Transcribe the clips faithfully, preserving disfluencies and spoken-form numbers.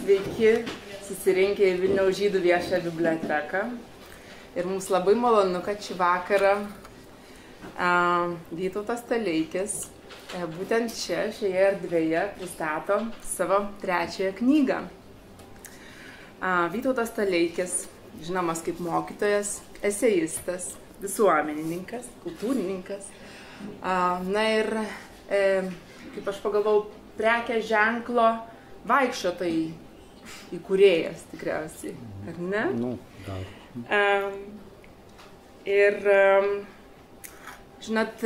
Sveiki, susirinkę į Vilniaus žydų viešąją biblioteką. Ir mums labai malonu, kad šį vakarą uh, Vytautas Toleikis uh, būtent čia, šioje erdvėje pristato savo trečiąją knygą. Uh, Vytautas Toleikis, žinomas kaip mokytojas, eseistas, visuomenininkas, kultūrininkas. Uh, na ir, uh, kaip aš pagalvojau, prekės ženklo vaikščiotojai įkūrėjas tikriausiai, ar ne? Nu, gal. Um, ir, um, žinot,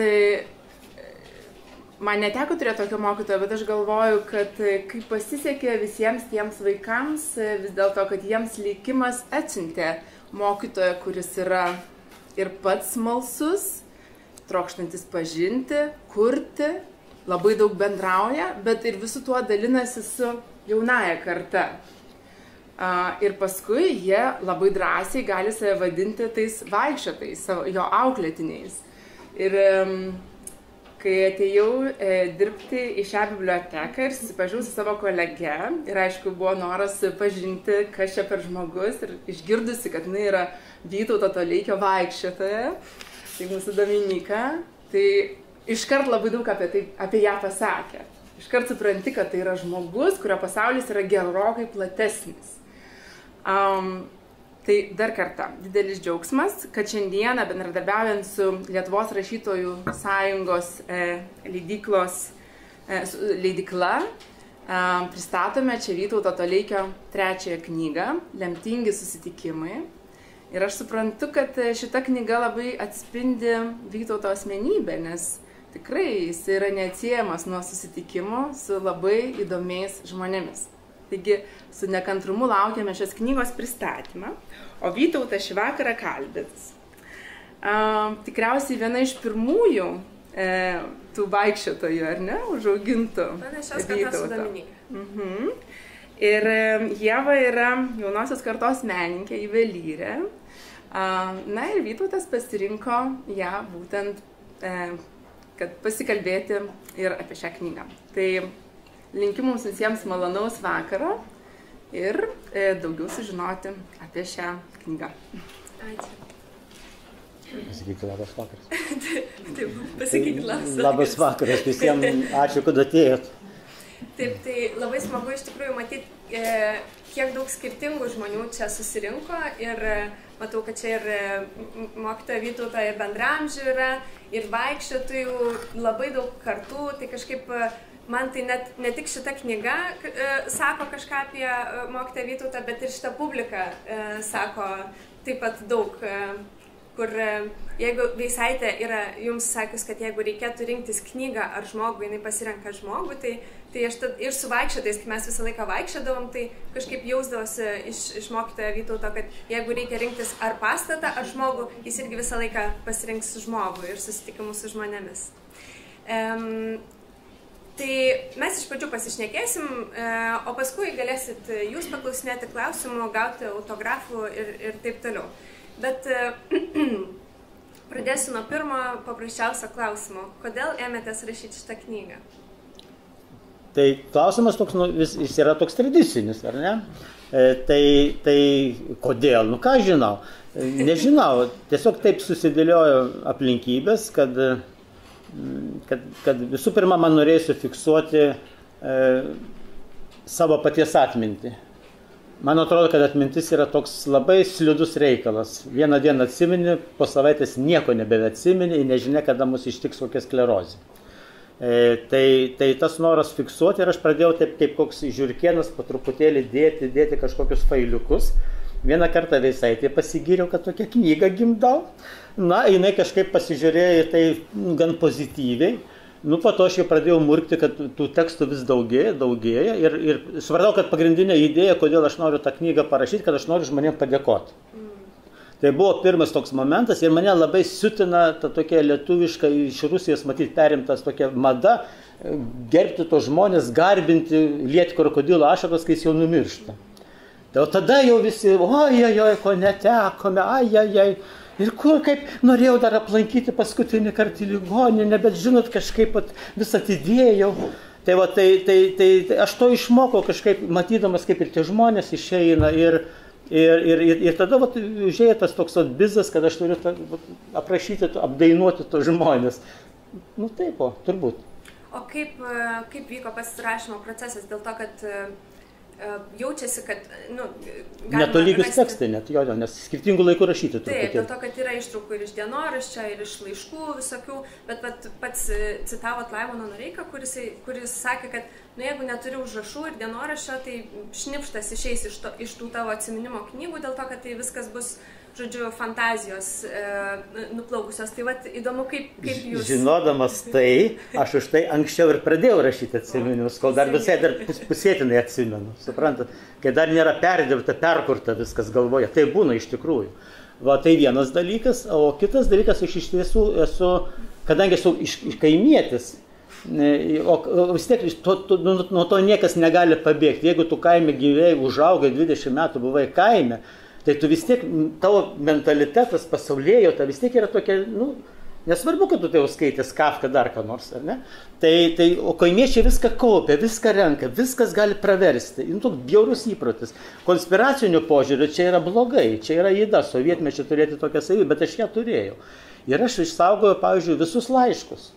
man neteko turėti tokio mokytojo, bet aš galvoju, kad kaip pasisekė visiems tiems vaikams, vis dėlto, kad jiems likimas atsiuntė mokytoją, kuris yra ir pats smalsus, trokštantis pažinti, kurti, labai daug bendrauja, bet ir visu tuo dalinasi su jaunąja karta. Ir paskui jie labai drąsiai gali save vadinti tais vaikščiotais, jo auklėtiniais. Ir kai atėjau dirbti į šią biblioteką ir susipažinau su savo kolege, ir aišku, buvo noras pažinti, kas čia per žmogus, ir išgirdusi, kad jinai yra Vytauto Toleikio vaikščiotoja, tai mūsų Dominika, tai iškart labai daug apie, tai, apie ją pasakė. Iškart supranti, kad tai yra žmogus, kurio pasaulis yra gerokai platesnis. Um, tai dar kartą, didelis džiaugsmas, kad šiandieną bendradarbiaujant su Lietuvos rašytojų sąjungos e, leidyklos, e, leidykla e, pristatome čia Vytauto Toleikio trečiąją knygą, Lemtingi susitikimai. Ir aš suprantu, kad šita knyga labai atspindi Vytauto asmenybę, nes tikrai jis yra neatsiejamas nuo susitikimo su labai įdomiais žmonėmis. Taigi su nekantrumu laukiame šios knygos pristatymą, o Vytautą šį vakarą kalbės. Um, tikriausiai viena iš pirmųjų e, tų vaikščiotojų, ar ne, užaugintų panašios kartos su Dominika. Mhm. Ir Ieva yra jaunosios kartos menininkė, juvelyrė. Um, na ir Vytautas pasirinko ją būtent e, kad pasikalbėti ir apie šią knygą. Tai linkiu mums visiems malonaus vakaro ir e, daugiau sužinoti apie šią knygą. Ačiū. Pasakykite labas vakaras. Taip, pasakykite labas vakaras. Labas vakaras visiems, ačiū, kad atėjot. Taip, tai labai smagu iš tikrųjų matyti, e, kiek daug skirtingų žmonių čia susirinko ir matau, kad čia ir mokytoja Vytauto ir bendramžių yra, ir vaikščiotojų labai daug kartų, tai kažkaip man tai net ne tik šita knyga e, sako kažką apie mokytoją Vytautą, bet ir šita publika e, sako taip pat daug, e, kur e, jeigu Veisaitė yra jums sakius, kad jeigu reikėtų rinktis knygą ar žmogų, jinai pasirenka žmogų, tai Tai aš tad ir su vaikščiotais, kai mes visą laiką vaikščiodavom, tai kažkaip jausdavosi iš, iš mokytojo Vytauto, kad jeigu reikia rinktis ar pastatą, ar žmogų, jis irgi visą laiką pasirinks žmogų ir susitikimus su žmonėmis. Um, tai mes iš pradžių pasišnekėsim, uh, o paskui galėsit jūs paklausinėti klausimų, gauti autografų ir, ir taip toliau. Bet uh, pradėsiu nuo pirmo paprasčiausio klausimo. Kodėl ėmėtės rašyti šitą knygą? Tai klausimas toks, nu, vis, jis yra toks tradicinis, ar ne? E, tai, tai kodėl? Nu ką žinau? E, nežinau, tiesiog taip susidėliojo aplinkybės, kad, kad, kad visų pirma man norėsiu fiksuoti e, savo paties atmintį. Man atrodo, kad atmintis yra toks labai slidus reikalas. Vieną dieną atsimeni, po savaitės nieko nebeatsimeni ir nežinia, kada mus ištiks kokia sklerozė. E, tai, tai tas noras fiksuoti ir aš pradėjau taip kaip koks žiurkienas po truputėlį dėti, dėti kažkokius failiukus. Vieną kartą Veisaitė pasigyriau, kad tokia knyga gimdau. Na, jinai kažkaip pasižiūrėjo į tai gan pozityviai. Nu, po to aš jau pradėjau murkti, kad tų tekstų vis daugėja, daugėja. Ir, ir supratau, kad pagrindinė idėja, kodėl aš noriu tą knygą parašyti, kad aš noriu žmonėms padėkoti. Tai buvo pirmas toks momentas ir mane labai siutina ta tokia lietuviška iš Rusijos matyti perimtas tokia mada gerbti tos žmonės, garbinti, lieti krokodilo ašaros, kai jis jau numiršta. Tai o tada jau visi, oi, oi, oi, ko netekome, ai, ai, ai. Ir kur kaip norėjau dar aplankyti paskutinį kartą į ligoninę, bet žinot, kažkaip vis atidėjau. Tai va, tai, tai, tai, tai aš to išmokau kažkaip, matydamas, kaip ir tie žmonės išeina. Ir, ir, ir, ir tada va, užėjo tas toks va, bizas, kad aš turiu ta, va, aprašyti, apdainuoti tos žmonės. Nu taip, o, turbūt. O kaip, kaip vyko pasirašymo procesas? Dėl to, kad jaučiasi, kad, nu, netolygius rasti... tekstai net, jo, jo, nes skirtingų laikų rašyti. Taip, dėl to, kad yra ištraukų ir iš dienoraščio, ir iš laiškų visokių, bet pat, pats citavo Tlaivono Nureiką, kuris, kuris sakė, kad, nu, jeigu neturi užrašų ir dienoraščio, tai šnipštas išeis iš, to, iš tų tavo atsiminimo knygų, dėl to, kad tai viskas bus, žodžiu, fantazijos e, nuplaukusios. Tai vat, įdomu, kaip, kaip jūs... Žinodamas tai, aš už tai anksčiau ir pradėjau rašyti atsiminimus, kol dar visai dar pus, pusėtinai atsimenu, suprantat, kai dar nėra perdirbta, perkurta viskas galvoje. Tai būna iš tikrųjų. Va, tai vienas dalykas, o kitas dalykas, aš iš tiesų esu, kadangi esu iš, iš kaimietis, o vis tiek to, to, nuo to niekas negali pabėgti. Jeigu tu kaime gyvėjai, užaugai, dvidešimt metų buvai kaime, tai tu vis tiek, tavo mentalitetas, pasaulėjo, ta vis tiek yra tokia, nu, nesvarbu, kad tu tai jau skaitęs Kafką dar ką nors, ar ne? Tai, tai, o kaimiečiai viską kaupia, viską renka, viskas gali praversti. Nu, toks bjaurus įprotis. Konspiracinių požiūrių čia yra blogai, čia yra yda, sovietmečio turėti tokią savybę, bet aš ją turėjau. Ir aš išsaugojau, pavyzdžiui, visus laiškus.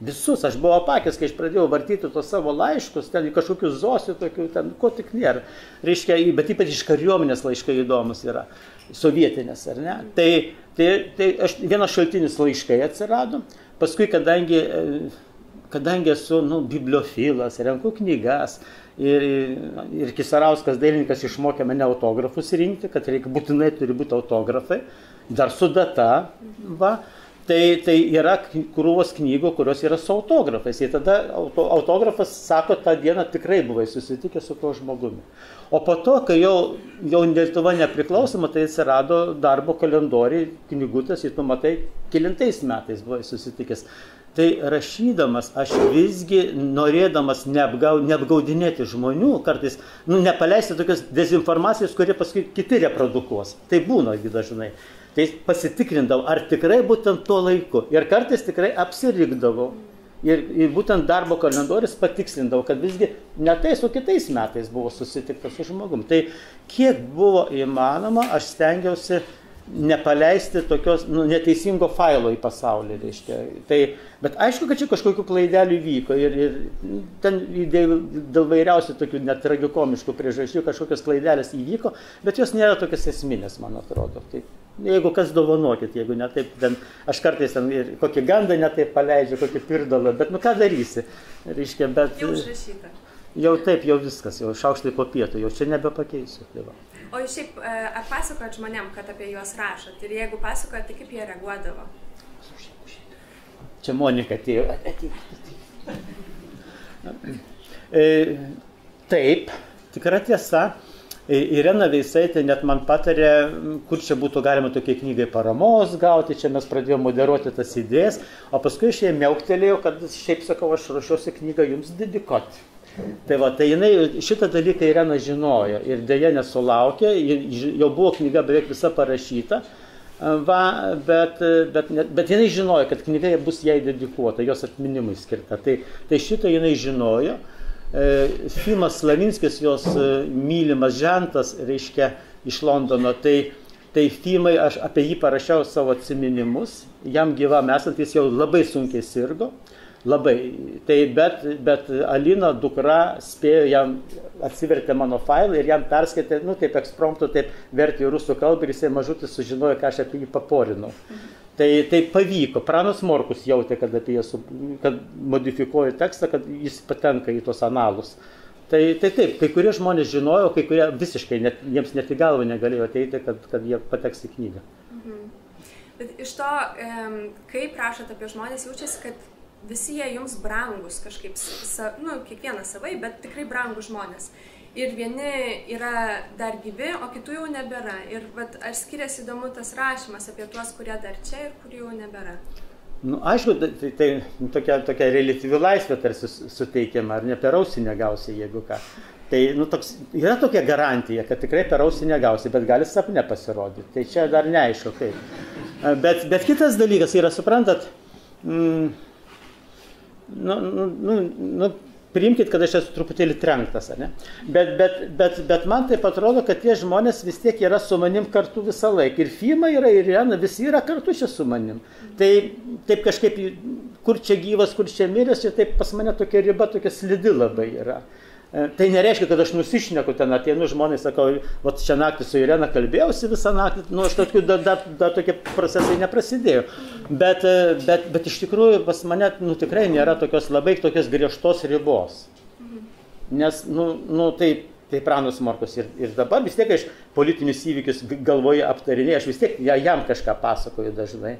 Visus, aš buvau apakęs, kai aš pradėjau vartyti tos savo laiškus, ten kažkokių zosių, tokių, ten ko tik nėra. Reiškia, bet ypač iš kariuomenės laiškai įdomus yra, sovietinės, ar ne? Tai, tai, tai aš, vienas šaltinis laiškai atsirado, paskui, kadangi, kadangi esu, nu, bibliofilas, renku knygas, ir, ir Kisarauskas dailininkas išmokė mane autografus rinkti, kad reikia, būtinai turi būti autografai, dar su data, va. Tai, tai yra krūvos knygų, kurios yra su autografais. Ir tada auto, autografas sako, tą dieną tikrai buvai susitikę su tuo žmogumi. O po to, kai jau, jau Lietuva nepriklausoma, tai atsirado darbo kalendoriai, knygutės, ir tu matai, kelintais metais buvai susitikęs. Tai rašydamas, aš visgi norėdamas neapgau, neapgaudinėti žmonių, kartais, nu, nepaleisti tokios dezinformacijos, kurie paskui kiti reprodukuos. Tai būna dažnai. Tai pasitikrindavau, ar tikrai būtent tuo laiku. Ir kartais tikrai apsirikdavau. Ir, ir būtent darbo kalendorius patikslindavau, kad visgi ne tais, o kitais metais buvo susitiktas su žmogum. Tai kiek buvo įmanoma, aš stengiausi nepaleisti tokios, nu, neteisingo failo į pasaulį, reiškia. Tai, bet aišku, kad čia kažkokių klaidelių vyko ir, ir ten dėl vairiausių tokių net tragikomiškų priežasčių kažkokios klaidelės įvyko, bet jos nėra tokios esminės, man atrodo. Tai, jeigu kas, dovanokit, jeigu ne taip, ten, aš kartais ten ir kokį gandą ne taip paleidžiu, kokį pirdalą, bet nu ką darysi, reiškia, bet... Jau užrašyta. Jau taip, jau viskas, jau šaukštai po pietų, jau čia nebepakeisiu. Tai va. O jūs šiaip, ar pasakojat žmonėm, kad apie juos rašot? Ir jeigu pasakojat, tai kaip jie reaguodavo? Čia Monika atėjo. E, taip, tikra tiesa. Irena Veisaitė net man patarė, kur čia būtų galima tokiai knygai paramos gauti, čia mes pradėjome moderuoti tas idėjas, o paskui aš jai miauktelėjau, kad šiaip sakau, aš ruošiuosi knygą jums dedikuoti. Tai va, tai jinai šitą dalyką Irena žinojo ir dėja nesulaukė, jau buvo knyga beveik visa parašyta, va, bet, bet, bet jinai žinojo, kad knyga bus jai dedikuota, jos atminimui skirta. Tai, tai šitą jinai žinojo. Filmas Slavinskis, jos mylimas žentas, reiškia, iš Londono, tai, tai filmai, aš apie jį parašiau savo atsiminimus, jam gyvam esant, jis jau labai sunkiai sirgo. Labai. Tai bet, bet Alina, dukra, spėjo, jam atsivertė mano failą ir jam perskaitė, nu, taip ekspromptu, taip vertė į rusų kalbą ir jisai mažutis sužinojo, ką aš apie jį paporinau. Tai, tai pavyko. Pranas Morkus jautė, kad apie jį, kad modifikuoju tekstą, kad jis patenka į tos analus. Tai, tai taip, kai kurie žmonės žinojo, kai kurie visiškai, net, jiems net į galvą negalėjo ateiti, kad, kad jie pateks į knygą. Bet iš to, kaip rašot apie žmonės, jaučiasi, kad visi jie jums brangus kažkaip, sa, nu, kiekvienas savai, bet tikrai brangus žmonės. Ir vieni yra dar gyvi, o kitų jau nebėra. Ir vat, ar skiriasi įdomu tas rašymas apie tuos, kurie dar čia ir kurių jau nebėra? Nu, aišku, tai, tai tokia, tokia reliatyvi laisvė tarsi suteikiama, ar ne, per ausį negausi, jeigu ką. Tai, nu, toks, yra tokia garantija, kad tikrai per ausį negausi, bet gali sapne pasirodyti. Tai čia dar neaišku, kaip. Bet, bet kitas dalykas yra, suprantat, mm, nu, nu, nu, priimkit, kad aš esu truputėlį trenktas, ane? Bet, bet, bet, bet man taip atrodo, kad tie žmonės vis tiek yra su manim kartu visą laiką. Ir Fima yra, ir Irena, visi yra kartu čia su manim. Tai taip kažkaip, kur čia gyvas, kur čia miręs, ir taip pas mane tokia riba, tokia slidi labai yra. Tai nereiškia, kad aš nusišneku ten, ateinu žmonės, sakau, vat čia naktį su Irena kalbėjausi visą naktį, nu aš tokiu, dar da, da, tokie procesai neprasidėjo. Bet, bet, bet iš tikrųjų pas mane nu, tikrai nėra tokios labai tokios griežtos ribos. Nes, nu, nu tai, tai Pranas Morkus ir, ir dabar vis tiek aš politinius įvykius galvoje aptarinėjau, aš vis tiek jam kažką pasakoju dažnai.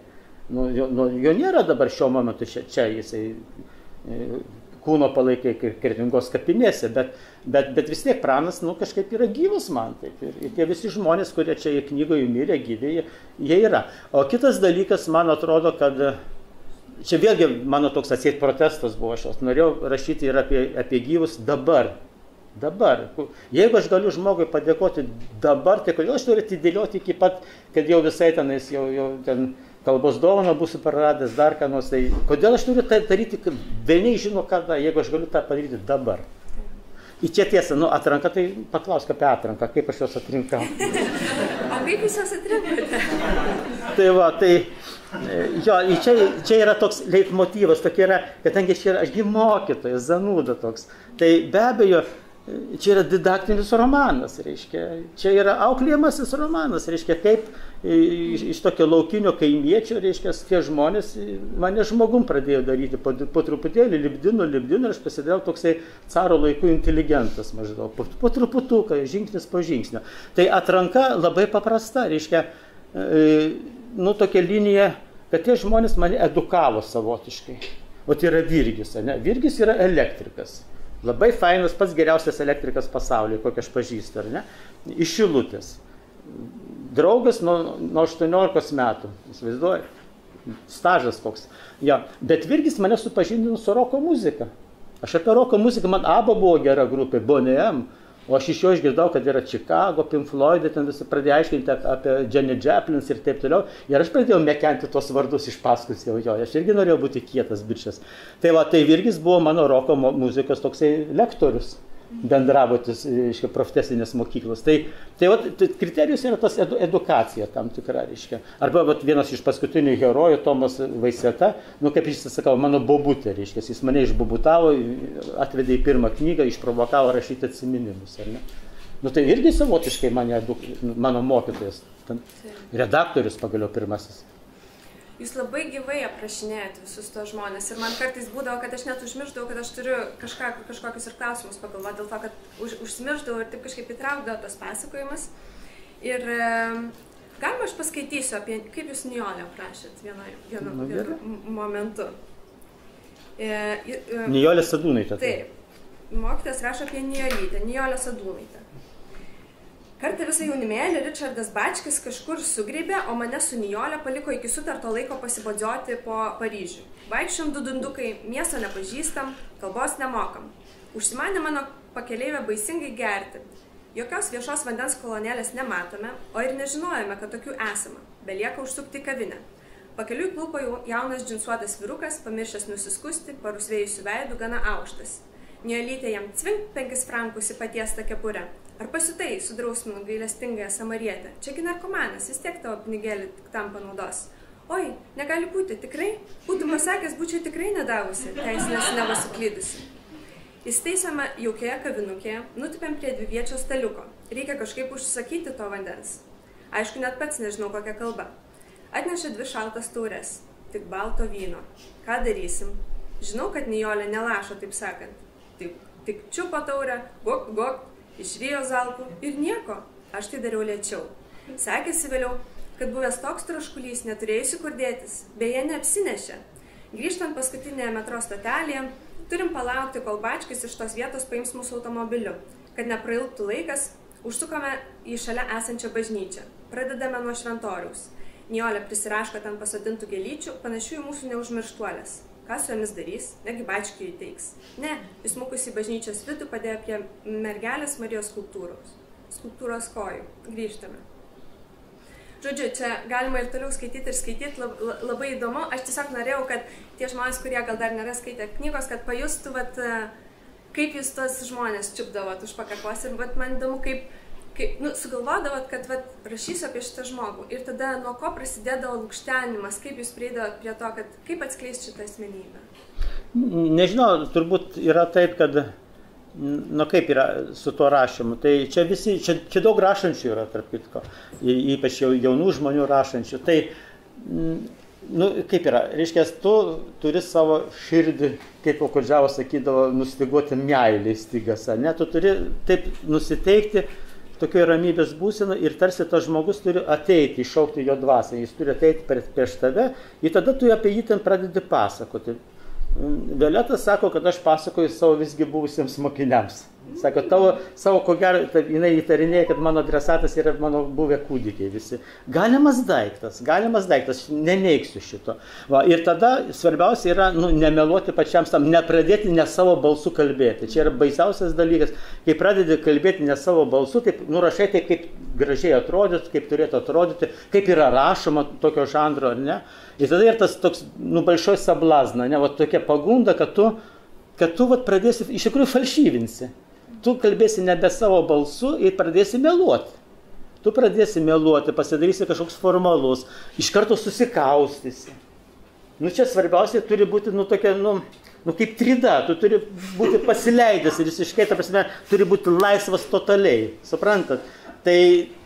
Nu, jo, nu, jo nėra dabar šiuo momentu čia, čia jisai... kūno palaikai Kretingos kapinėse, bet, bet, bet vis tiek Pranas nu, kažkaip yra gyvas man. Taip. Ir, ir tie visi žmonės, kurie čia knygoje mirė, gyvė, jie yra. O kitas dalykas, man atrodo, kad čia vėlgi mano toks atseit protestas buvo šios. Norėjau rašyti ir apie, apie gyvus dabar. Dabar. Jeigu aš galiu žmogui padėkoti dabar, tai kodėl aš turiu atidėlioti iki pat, kad jau visai tenais jau, jau ten... kalbos dovaną būsiu praradęs, dar ką nors, tai kodėl aš turiu tai daryti, kad velniai žino kada, jeigu aš galiu tą padaryti dabar. Ir čia tiesa, nu, atranka, tai paklausk apie atranką, kaip aš jos atrinkau. O kaip jūs jos atrinkote? Tai va, tai, jo, čia, čia yra toks leitmotyvas, tokia yra, kadangi čia yra, ašgi mokytojas, Zanūda toks, tai be abejo, čia yra didaktinis romanas, reiškia, čia yra auklėjamasis romanas, reiškia, kaip iš, iš tokio laukinio kaimiečio, reiškia, tie žmonės mane žmogum pradėjo daryti, po, po truputėlį lipdino, lipdino ir aš pasidėjau toksai caro laikų inteligentas maždaug, po, po truputuką, žingsnis po žingsnio. Tai atranka labai paprasta, reiškia, nu tokia linija, kad tie žmonės mane edukavo savotiškai, o tai yra Virgis, ne? Virgis yra elektrikas. Labai fainas, pats geriausias elektrikas pasaulyje, kokį aš pažįstu, ar ne? Iš Šilutės. Draugas nuo, nuo aštuoniolikos metų, įsivaizduoju, stažas koks. Ja. Bet Virgis mane supažindino su roko muzika. Aš apie roko muziką, man Abba buvo gera grupė, Boney M, o aš iš jo išgirdau, kad yra Chicago, Pink Floyd, ten visi pradėjo aiškinti apie Janis Joplin ir taip toliau. Ir aš pradėjau mekenti tos vardus iš paskus jau jo, aš irgi norėjau būti kietas bičias. Tai va, tai Virgis buvo mano roko muzikos toksai lektorius, bendravotis iš profesinės mokyklos. Tai, tai va, kriterijus yra tas edu, edukacija tam tikra, reiškia. Arba va, vienas iš paskutinių herojų, Tomas Venslau, nu kaip jis sakau, mano bobutė, reiškia, jis mane išbobutavo, atvedė į pirmą knygą, išprovokavo rašyti atsiminimus, ar ne? Nu tai irgi savotiškai mane eduk... mano mokytojas, redaktorius pagaliau pirmasis. Jūs labai gyvai aprašinėjat visus tos žmonės ir man kartais būdavo, kad aš net užmiršdavau, kad aš turiu kažką, kažkokius ir klausimus pagalvoti, dėl to, kad už, užsimiršdavau ir taip kažkaip įtraukdavau tas pasakojimas. Ir e, galima aš paskaitysiu apie, kaip jūs Nijolę aprašėt vienu momentu. E, e, Nijolė Sadūnaitė. Taip. Mokytas rašo apie Nijolytę, Nijolę Sadūnaitę. Kartą visą jaunimėlį Richardas Bačkis kažkur sugrėbė, o mane su Nijolė paliko iki sutarto laiko pasibodžioti po Paryžių. Vaikščiam du dundukai, miesto nepažįstam, kalbos nemokam. Užsimanė mano pakeleivę baisingai gerti. Jokios viešos vandens kolonėlės nematome, o ir nežinojame, kad tokių esama. Belieka užsukti į kavinę. Pakeliui klūpo jaunas džinsuotas vyrukas, pamiršęs nusiskusti, parusvėjusių veidų gana aukštas. Nijolytė jam cvink penkis frankus į patiestą kepurę. Ar pasiutai, sudrausminu gailestingąją samarietę. Čiagi narkomanas, vis tiek tavo pinigėlį tam panaudos. Oi, negali būti, tikrai? Būtum pasakęs, būčiau tikrai nedavusi, teisinės nevasuklydusi. Įsteisame jaukioje kavinukėje, nutipėm prie dviviečio staliuko. Reikia kažkaip užsakyti to vandens. Aišku, net pats nežinau, kokia kalba. Atneša dvi šaltas taures, tik balto vyno. Ką darysim? Žinau, kad Nijolė nelašo, taip sakant. Tik, tik čiupo taurę, gok, gok, išvijo zalpų ir nieko, aš tai dariau lėčiau. Sekėsi vėliau, kad buvęs toks troškulys, neturėjusi kur dėtis, beje neapsinešė. Grįžtant paskutinėje metro stotelėje, turim palaukti, kol Bačkis iš tos vietos paims mūsų automobiliu. Kad neprailgtų laikas, užsukome į šalia esančią bažnyčią. Pradedame nuo šventoriaus. Nijolė prisiraško ten pasodintų gėlyčių, panašių į mūsų neužmirštuolės. Ką su jomis darys, negi Bačkiui įteiks. Ne, jis mūkus į bažnyčios vidų padėjo prie mergelės Marijos skulptūros. Skulptūros kojų. Grįžtame. Žodžiu, čia galima ir toliau skaityti ir skaityti, labai įdomu. Aš tiesiog norėjau, kad tie žmonės, kurie gal dar nėra skaitę knygos, kad pajustų, vat, kaip jūs tos žmonės čiupdavot už pakakos ir vat, man įdomu, kaip, kaip nu, sugalvodavot, kad vat, rašysiu apie šitą žmogų ir tada nuo ko prasidėdavo lukštenimas, kaip jūs prieidavot prie to, kad kaip atskleisti šitą asmenybę? Nežinau, turbūt yra taip, kad nu kaip yra su tuo rašymu, tai čia visi, čia, čia daug rašančių yra, tarp kitko, ypač jaunų žmonių rašančių, tai, nu kaip yra, reiškia, tu turi savo širdį, kaip Okudžiava sakydavo, nustiguoti meilį stygas, ne, tu turi taip nusiteikti tokioje ramybės būsena ir tarsi tas žmogus turi ateiti, iššaukti jo dvasę, jis turi ateiti prieš tave ir tada tu apie jį ten pradedi pasakoti. Violetas sako, kad aš pasakoju savo visgi buvusiems mokiniams. Sako, tavo, savo ko gero, ta, jinai įtarinėja, kad mano adresatas yra mano buvę kūdikiai visi. Galimas daiktas, galimas daiktas, neneiksiu šito. Va, ir tada svarbiausia yra nu, nemeluoti pačiam tam, nepradėti ne savo balsu kalbėti. Čia yra baisiausias dalykas. Kai pradedi kalbėti ne savo balsu, taip nurašai tai, kaip gražiai atrodytų, kaip turėtų atrodyti, kaip yra rašoma tokio žanro, ar ne. Ir tada ir tas toks, nu, balšoj sablazna, ne, va tokia pagunda, kad tu, kad tu, vat, pradėsi, iš tikrųjų, falšyvinsi. Tu kalbėsi nebe savo balsu ir pradėsi meluoti. Tu pradėsi meluoti, pasidarysi kažkoks formalus, iš karto susikaustysi. Nu, čia svarbiausia turi būti, nu, tokia, nu, nu kaip trida, tu turi būti pasileidęs ir visiškai, ta prasme, turi būti laisvas totaliai, suprantat? Tai...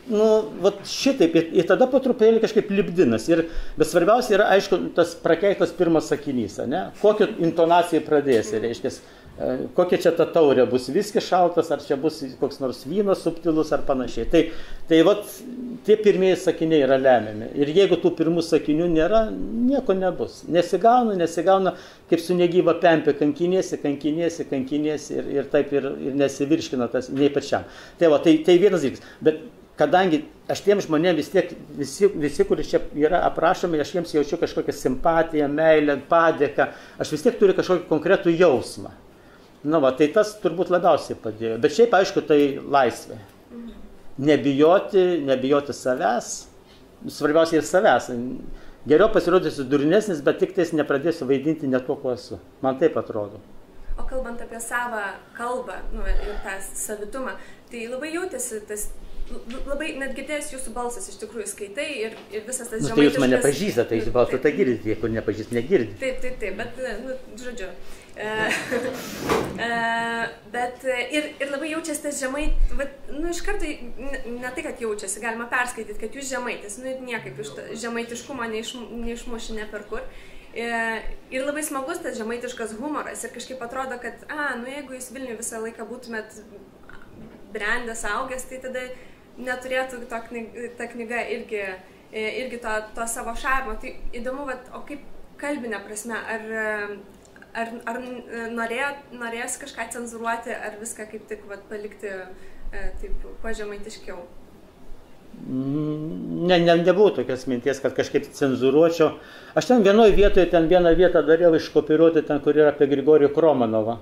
Nu, vat šitaip, ir tada po trupėlį kažkaip lipdinas. Ir, bet svarbiausia yra, aišku, tas prakeiktas pirmas sakinys, ne? Kokią intonaciją pradėsi, reiškia, kokia čia ta taurė bus, viskis šaltas, ar čia bus koks nors vynas subtilus, ar panašiai. Tai, tai vat, tie pirmieji sakiniai yra lemiami. Ir jeigu tų pirmų sakinių nėra, nieko nebus. Nesigauna, nesigauna, kaip su negyva pempė, kankinėsi, kankinėsi, kankinėsi ir, ir taip ir, ir nesivirškina tas nei pačiam. Tai, va, tai, tai vienas dalykas. Bet kadangi aš tiem žmonėm vis tiek, visi, visi kurie čia yra aprašomi, aš jiems jaučiu kažkokią simpatiją, meilę, padėką, aš vis tiek turiu kažkokį konkretų jausmą. Na va, tai tas turbūt labiausiai padėjo. Bet šiaip, aišku, tai laisvė. Nebijoti, nebijoti savęs, svarbiausia ir savęs. Geriau pasirodysiu durnesnis, bet tik tais nepradėsiu vaidinti ne to, kuo esu. Man taip atrodo. O kalbant apie savo kalbą nu, ir tą savitumą, tai labai jautėsi tas... Labai net girdėjęs jūsų balsas, iš tikrųjų skaitai ir, ir visas tas žemaitiškas... Nu, tai jūs mane pažįsta, tai jūs balsą tą girdite, jie kur nepažįsta, negirdi. Taip, taip, taip, bet, nu, žodžiu. Bet ir, ir labai jaučiasi tas žemait... Nu, iš karto, ne, ne tai, kad jaučiasi, galima perskaityti, kad jūs žemaitis, nu, niekaip iš žemaitiškumo neiš, neišmuši ne per kur. Ir labai smagus tas žemaitiškas humoras ir kažkaip atrodo, kad, a, nu, jeigu jūs Vilniuje visą laiką būtumėt brendęs, augęs, tai tada... neturėtų ta knyga, ta knyga irgi, irgi to, to savo šarmo. Tai įdomu, vat, o kaip kalbinė prasme, ar, ar, ar norėjo, norėjos kažką cenzuruoti, ar viską kaip tik vat, palikti taip pažemaitiškiau? Ne, ne, nebuvo tokios minties, kad kažkaip cenzuruočiau. Aš ten vienoje vietoje, ten vieną vietą dariau iškopiruoti, ten kur yra apie Grigorijų Kromanovą.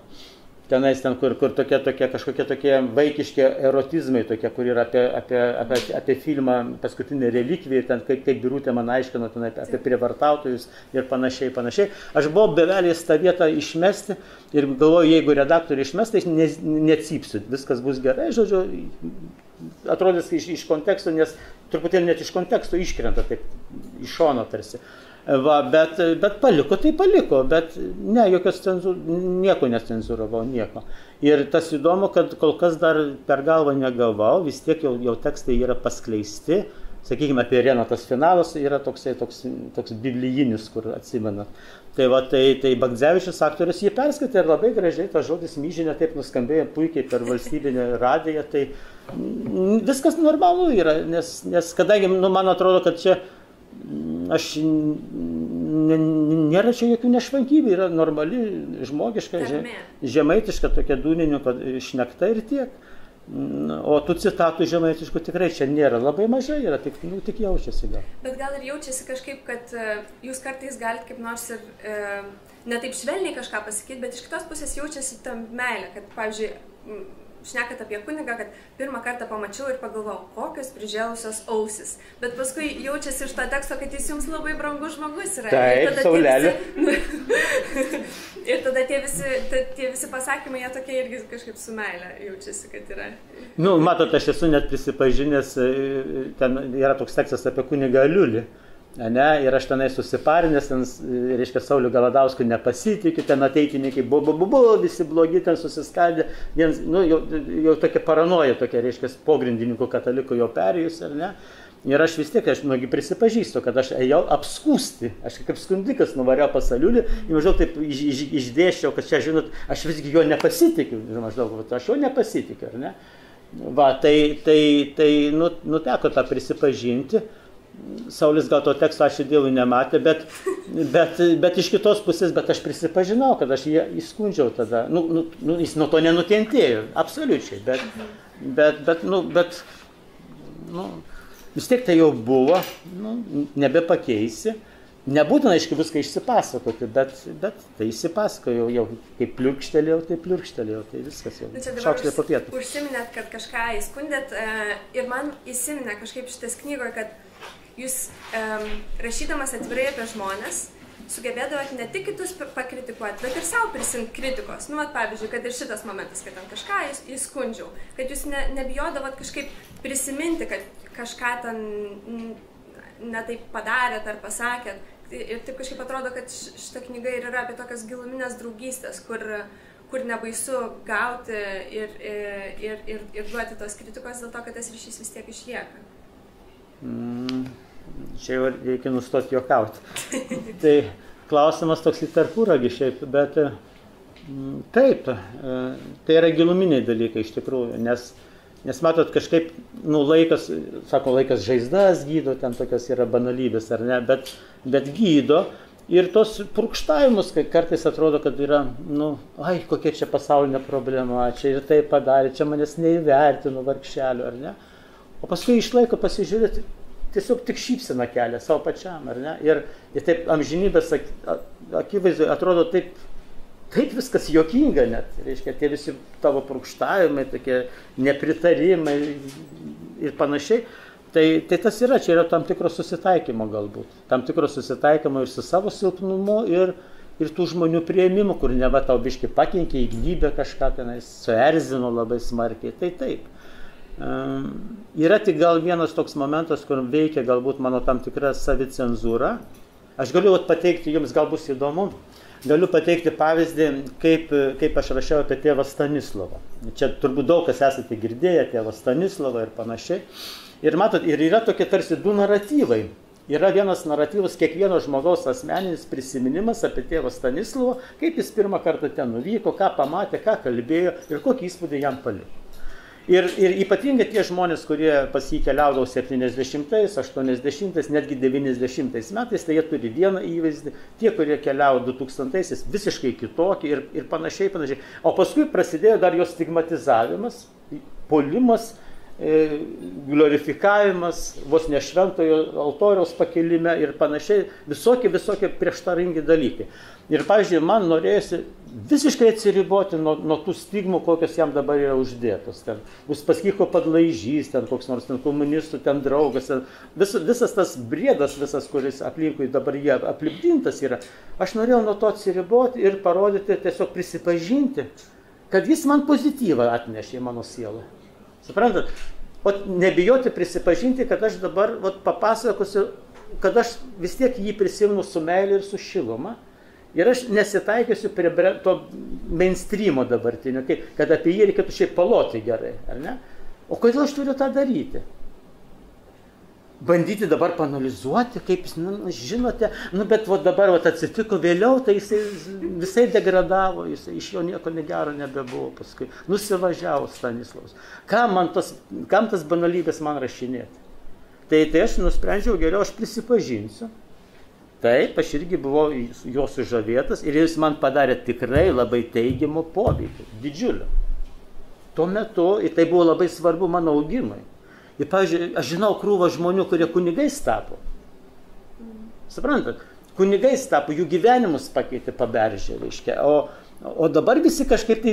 Tenais ten, kur, kur tokie, tokie kažkokie tokie vaikiški erotizmai, tokie, kur yra apie, apie, apie, apie filmą Paskutinė relikvija, ten kaip, kaip Birutė man aiškino, ten apie, apie prievartautojus ir panašiai, panašiai. Aš buvau bevelės tą vietą išmesti ir galvoju, jeigu redaktoriai išmes, tai ne, necypsiu, viskas bus gerai, žodžiu, atrodys iš, iš konteksto, nes truputėlį net iš konteksto iškrenta, taip iš šono tarsi. Va, bet, bet paliko, tai paliko, bet ne, jokios cenzūr, nieko nesenzuravau, nieko. Ir tas įdomu, kad kol kas dar per galvą negavau, vis tiek jau, jau tekstai yra paskleisti. Sakykime, apie Ireną tas finalas yra toksai, toks, toks biblijinis, kur atsimena. Tai va, tai, tai Bagdzevičius aktorius jį perskaitė ir labai gražiai tas žodis myžinė taip nuskambėjo puikiai per valstybinę radiją. Tai viskas normalu yra, nes, nes kadangi, nu, man atrodo, kad čia aš nėra čia jokių nešvankybė, yra normali žmogiška, žemaitiška tokia dūnininko išnekta ir tiek. O tų citatų žemaitiškų tikrai čia nėra, labai mažai yra, tik, nu, tik jaučiasi gal. Bet gal ir jaučiasi kažkaip, kad jūs kartais galite kaip nors ir e, ne taip švelniai kažką pasakyti, bet iš kitos pusės jaučiasi ta meilė, kad, pavyzdžiui, šnekat apie kunigą, kad pirmą kartą pamačiau ir pagalvojau, kokios prižėlusios ausis. Bet paskui jaučiasi iš to teksto, kad jis jums labai brangus žmogus yra. Taip, saulelė. Ir tada tie visi, ta, tie visi pasakymai, jie tokie irgi kažkaip su meile jaučiasi, kad yra. Nu, matot, aš esu net prisipažinęs, ten yra toks tekstas apie kunigą Aliulį. Ne, ir aš tenai susiparinęs, ten, reiškia, Saulių Galadauskų nepasitikiu, ten ateitininkai buvo, buvo, buvo, visi blogi, ten susiskaldė, viens, nu, jau, jau tokia paranoja, tokia, reiškia, pogrindininkų katalikų jau perėjus, ar ne. Ir aš vis tiek, aš nuogi prisipažįstu, kad aš ėjau apskūsti, aš kaip skundikas nuvarėjau pas Aliulį, ir maždaug taip išdėščiau, kad čia, žinot, aš visgi jo nepasitikiu, maždaug, aš jo nepasitikiu, ar ne. Va, tai, tai, tai nu, nu, teko tą prisipažinti. Saulis gal to teksto ačiū Dievui nematė, bet, bet, bet iš kitos pusės, bet aš prisipažinau, kad aš jį įskundžiau tada. Nu, nu, nu, jis nuo to nenukentėjo, absoliučiai, bet, bet, bet, nu, bet nu, vis tiek tai jau buvo, nu, nebepakeisi. Nebūtina, aišku, viską išsipasakoti, bet, bet tai išsipasakojau, jau kaip pliurkštelėjau, tai pliurkštelėjau, tai viskas jau. Na čia dabar už, užsiminėt, kad kažką įskundėt e, ir man įsiminė kažkaip šitas knygoje, kad jūs e, rašydamas atvirai apie žmonės sugebėdavot ne tik kitus pakritikuoti, bet ir savo prisimti kritikos. Nu, vat, pavyzdžiui, kad ir šitas momentas, kad ten kažką įskundžiau, kad jūs ne, nebijodavot kažkaip prisiminti, kad kažką ten... M, netaip padarėt ar pasakėt. Ir taip kažkaip atrodo, kad šita knyga ir yra apie tokias giluminės draugystės, kur, kur nebaisu gauti ir, ir, ir, ir duoti tos kritikos dėl to, kad tas ryšys vis tiek išlieka. Mm, čia jau reikia nustoti juokauti. Tai klausimas toks į tarpuragį šiaip, bet mm, taip, tai yra giluminiai dalykai iš tikrųjų, nes Nes matot, kažkaip, nu, laikas, sako, laikas žaizdas gydo, ten tokios yra banalybės, ar ne, bet, bet gydo. Ir tos purkštavimus, kai kartais atrodo, kad yra, nu, ai, kokia čia pasaulinė problema, čia ir tai padarė, čia manęs neįvertino vargšelio, ar ne. O paskui iš laiko pasižiūrėti, tiesiog tik šypsina kelią savo pačiam, ar ne. Ir, ir taip amžinybės akivaizdu, atrodo taip, taip viskas juokinga net, reiškia, tie visi tavo prūkštavimai, tokie nepritarimai ir panašiai. Tai, tai tas yra, čia yra tam tikro susitaikymo galbūt. Tam tikro susitaikymo ir su savo silpnumu, ir, ir tų žmonių priėmimu, kur neva tau biški pakenkė, įgnybė kažką tenais, suerzino labai smarkiai. Tai taip. Um, yra tik gal vienas toks momentas, kur veikia galbūt mano tam tikra savicenzūra. Aš galiu vat, pateikti, jums gal bus įdomu. Galiu pateikti pavyzdį, kaip, kaip aš rašiau apie tėvą Stanislovą. Čia turbūt daug kas esate girdėję, tėvą Stanislovą ir panašiai. Ir matot, ir yra tokie tarsi du naratyvai. Yra vienas naratyvas, kiekvieno žmogaus asmeninis prisiminimas apie tėvą Stanislovą, kaip jis pirmą kartą ten nuvyko, ką pamatė, ką kalbėjo ir kokį įspūdį jam paliko. Ir, ir ypatingai tie žmonės, kurie pas jį keliaudavo septyniasdešimtais, aštuoniasdešimtais, netgi devyniasdešimtais metais, tai jie turi vieną įvaizdį, tie, kurie keliavo du tūkstantaisiais, visiškai kitokį ir, ir panašiai, panašiai. O paskui prasidėjo dar jos stigmatizavimas, puolimas, e, glorifikavimas, vos ne šventojo altoriaus pakilime ir panašiai, visokie, visokie prieštaringi dalykai. Ir, pavyzdžiui, man norėjosi visiškai atsiriboti nuo, nuo tų stigmų, kokios jam dabar yra uždėtos. Ten Uspaskicho padlaižys, ten koks nors ten komunistų, ten draugas, ten vis, visas tas briedas, visas, kuris aplinkui dabar jie aplipdintas yra. Aš norėjau nuo to atsiriboti ir parodyti, tiesiog prisipažinti, kad jis man pozityvą atnešė į mano sielą. Suprantat? O nebijoti prisipažinti, kad aš dabar vat, papasakosiu, kad aš vis tiek jį prisimenu su meile ir su šiluma. Ir aš nesitaikiusiu prie to mainstreamo dabartinio, kad apie jį reikėtų šiaip paloti gerai, ar ne? O kodėl aš turiu tą daryti? Bandyti dabar panalizuoti, kaip jis, nu, žinote, nu, bet va, dabar va, atsitiko vėliau, tai jis visai degradavo, jis, iš jo nieko negero nebebuvo paskui. Nusivažiavo Stanislavas. Kam, man tos, kam tas banalybės man rašinėti? Tai, tai aš nusprendžiau, geriau aš prisipažinsiu. Taip, aš irgi buvau jo sužavėtas ir jis man padarė tikrai labai teigiamą poveikį, didžiulio. Tuo metu tai buvo labai svarbu mano augimui. Ir, pavyzdžiui, aš žinau krūvą žmonių, kurie kunigais tapo. Suprantat, kunigais tapo, jų gyvenimus pakeitė Paberžė, reiškia. O, O dabar visi kažkaip tai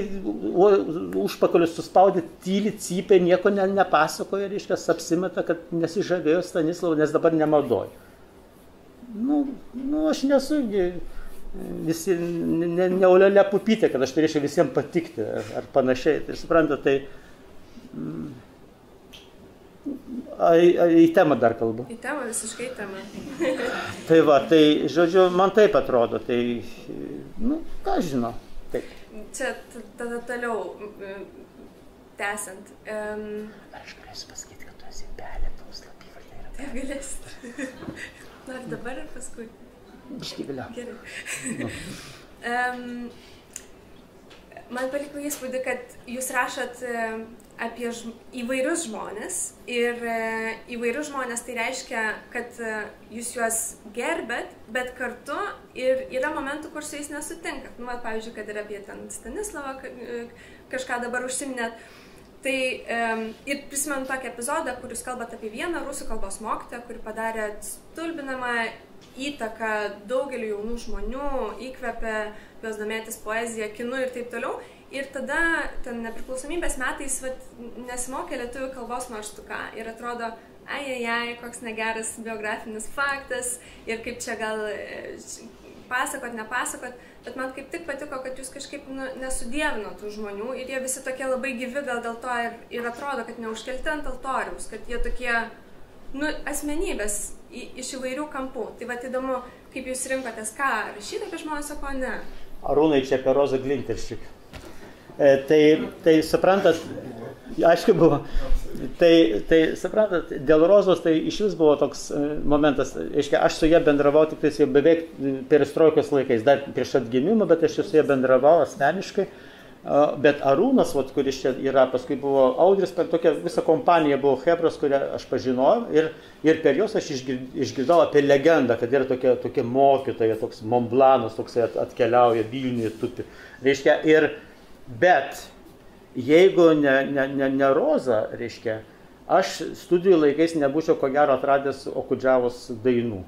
užpakalius suspaudė, tyli, cypė, nieko ne, nepasakoja, reiškia, apsimeta, kad nesižavėjo Stanislavą, nes dabar nemaldoju. Nu, nu, aš nesu visi neolelė pupytė, kad aš turėčiau visiems patikti ar, ar panašiai. Tai suprantate, tai... A, a, į temą dar kalbu. Į temą, visiškai į temą. Tai va, tai, žodžiu, man taip atrodo, tai, nu, ką žinau. Taip. Čia tada toliau, tęsiant. Um... Aš galėsiu pasakyti, kad tu esi pelė, tau slapyvardė yra. Tai galėsiu. Nu, ar dabar, ar paskui? Biškai vėliau. Gerai. Nu. um, man paliko įspūdį, kad jūs rašat um, apie žm įvairius žmonės ir e, įvairius žmonės tai reiškia, kad e, jūs juos gerbėt, bet kartu ir yra momentų, kur su jais nesutinkat. Nu, vat, pavyzdžiui, kad ir apie ten Stanislavą kažką dabar užsiminėt. Tai e, ir prisimenu tokį epizodą, kur jūs kalbat apie vieną rusų kalbos mokytoją, kuri padarė stulbinamą įtaką daugeliu jaunų žmonių, įkvėpė juos domėtis poeziją, kinu ir taip toliau. Ir tada, ten nepriklausomybės metais, vat, nesimokė lietuvių kalbos marštuką ir atrodo, ai, ai, ai, koks negeras biografinis faktas ir kaip čia gal pasakot, nepasakot, bet man kaip tik patiko, kad jūs kažkaip nu, nesudievino tų žmonių ir jie visi tokie labai gyvi, gal dėl to ir, ir atrodo, kad neužkelti ant altoriaus, kad jie tokie, nu, asmenybės į, iš įvairių kampų. Tai vat įdomu, kaip jūs rinkotės, ką rašyti apie žmonės, o ko ne. Arūnai čia apie Rozą Glinterščiką. Tai, tai suprantat, aišku buvo, tai, tai suprantat, dėl Rozos tai iš vis buvo toks momentas, aiškia, aš su ja bendravau tik tais jau beveik perestroikos laikais, dar prieš atgimimą, bet aš su ja bendravau asmeniškai, bet Arūnas, vat, kuris čia yra, paskui buvo Audris, per tokią visą kompaniją buvo Hebros, kurią aš pažinojau ir, ir per jos aš išgirdau apie legendą, kad yra tokie, tokie mokytoja, toks Montblanas, toks atkeliauja Vilniuje, tupi, reiškia, ir bet jeigu ne, ne, ne, ne Roza, reiškia, aš studijų laikais nebūčiau ko gero atradęs Okudžavos dainų.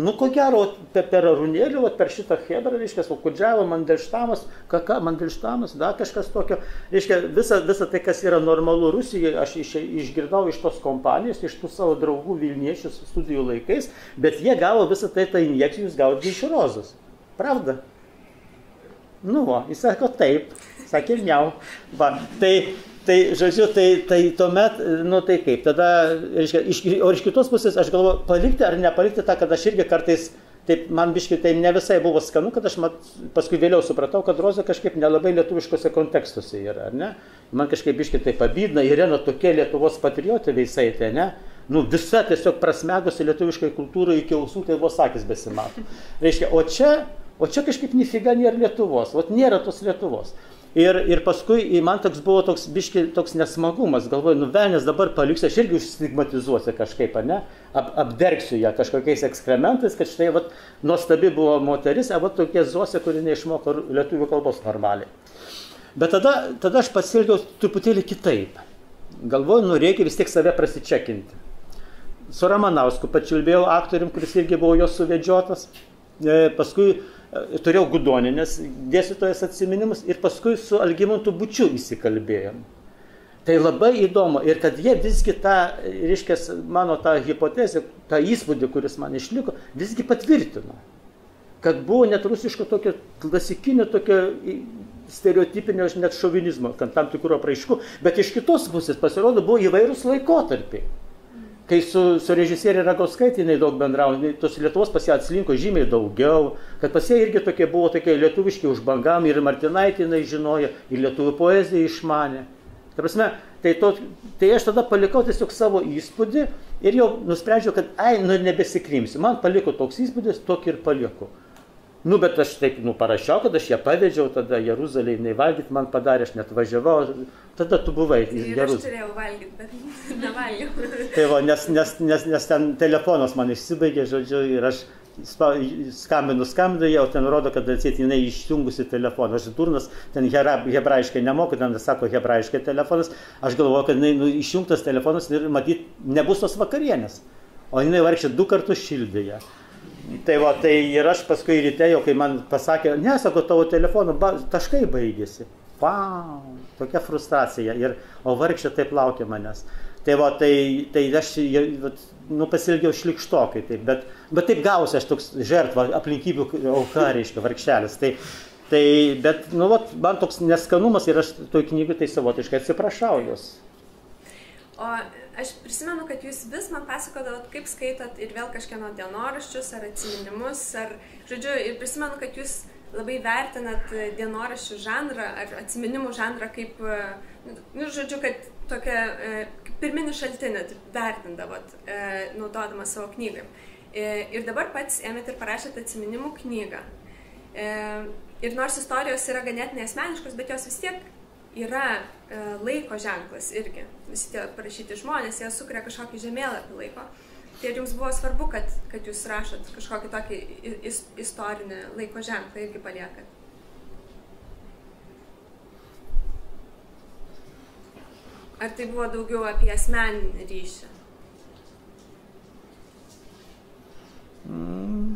Nu, ko gero, per Arūnėlį, per šitą Hebrą, reiškia, Okudžavo, Mandelštamas, kaka, Mandelštamas, da, kažkas tokio. Reiškia, visa, visa tai, kas yra normalu Rusijoje, aš iš, išgirdau iš tos kompanijos, iš tų savo draugų Vilniečių studijų laikais, bet jie gavo visą tai, tai injekcijus gauti iš Rozos. Pravda? Nu, va, jis sako taip, sakė ir niau. Va, tai, tai, žodžiu, tai, tai tuomet, nu tai kaip, tada, reiškia, iš, o iš kitos pusės aš galvoju, palikti ar nepalikti tą, kad aš irgi kartais, taip, man biškai tai ne visai buvo skanu, kad aš mat, paskui vėliau supratau, kad Roza kažkaip nelabai lietuviškose kontekstuose yra, ar ne? Man kažkaip biškai tai pabydna, Irena tokie Lietuvos patriotė Veisaitė, ne? Nu, visa tiesiog prasmegusi lietuviškai kultūrai iki ausų, tai vos akis besimato. Reiškia, o čia... O čia kažkaip nifiga nėra Lietuvos, vat nėra tos Lietuvos. Ir, ir paskui man toks buvo toks biški toks nesmagumas, galvoju, nu velnės dabar paliksiu, aš irgi užstigmatizuosiu kažkaip, ne, Ap, apderksiu ją kažkokiais ekskrementais, kad štai vat nuostabi buvo moteris, o vat tokie zosė, kuri neišmoko lietuvių kalbos normaliai. Bet tada, tada aš pasielgiau truputėlį kitaip. Galvoju, nu reikia vis tiek save prasičekinti. Su Ramanausku pačiulbėjau aktorium, kuris irgi buvo jos suvedžiotas, e, paskui turėjau Gudoninės dėstytojas atsiminimus ir paskui su Algimantu Bučiu įsikalbėjom. Tai labai įdomu ir kad jie visgi tą, reiškia, mano tą hipotezę, tą įspūdį, kuris man išliko, visgi patvirtino, kad buvo net rusiško tokio klasikinio, tokio stereotipinio net šovinizmo, kad tam tikro apraiškų, bet iš kitos pusės pasirodo buvo įvairūs laikotarpiai. Kai su, su režisierė Ragauskaitė jinai daug bendravo, tos Lietuvos pas ją atslinko žymiai daugiau, kad pas ją irgi tokie buvo tokie lietuviški užbangami, ir Martinaitė jinai žinojo, ir lietuvių poeziją išmanė. Ta prasme, tai, to, tai aš tada palikau tiesiog savo įspūdį ir jau nusprendžiau, kad ai, nu nebesikrimsiu, man paliko toks įspūdis, tokį ir paliku. Nu, bet aš taip, nu, parašiau, kad aš ją pavedžiau, tada Jeruzalėje jinai valgyti man padarė, aš net važiavau, tada tu buvai tai iš Jeruzalės. Aš turėjau valgyti, bet nevalgiau. Tai va, nes, nes, nes, nes ten telefonas man išsibaigė, žodžiu, ir aš skambinu, skambinu, jau ten rodo, kad atseit jinai išjungusi telefoną. Aš durnas, ten hebrajiškai nemoku, ten sako hebrajiškai telefonas, aš galvoju, kad jinai, nu, išjungtas telefonas ir matyt, nebus tos vakarienės. O jinai vargšė du kartus šildėje. Tai va, tai ir aš paskui ryte jau, kai man pasakė, ne, sako, tavo telefonu ba, taškai baigėsi. Vau, tokia frustracija. Ir, o vargšė taip laukia manęs. Tai va, tai, tai aš nu, pasilgiau šlikštokai, taip, bet, bet taip gausi aš toks žertva, aplinkybių auka, reiškia, vargšelis. Tai, tai, bet, nu, va, man toks neskanumas ir aš toj knygų tai savotiškai atsiprašau jos. O aš prisimenu, kad jūs vis man pasakodavot, kaip skaitot ir vėl kažkieno dienoraščius ar atsiminimus, ar, žodžiu, ir prisimenu, kad jūs labai vertinat dienoraščių žanrą ar atsiminimų žanrą kaip, nu, žodžiu, kad tokia pirminį šaltinį vertindavot, naudodama savo knygą. Ir dabar pats ėmėt ir parašėt atsiminimų knygą. Ir nors istorijos yra ganėtinai asmeniškos, bet jos vis tiek yra laiko ženklas irgi. Visi tie parašyti žmonės, jie sukuria kažkokį žemėlapį laiko. Tai jums buvo svarbu, kad, kad jūs rašot kažkokį tokį istorinį laiko ženklą irgi paliekat? Ar tai buvo daugiau apie asmeninį ryšį? Mm.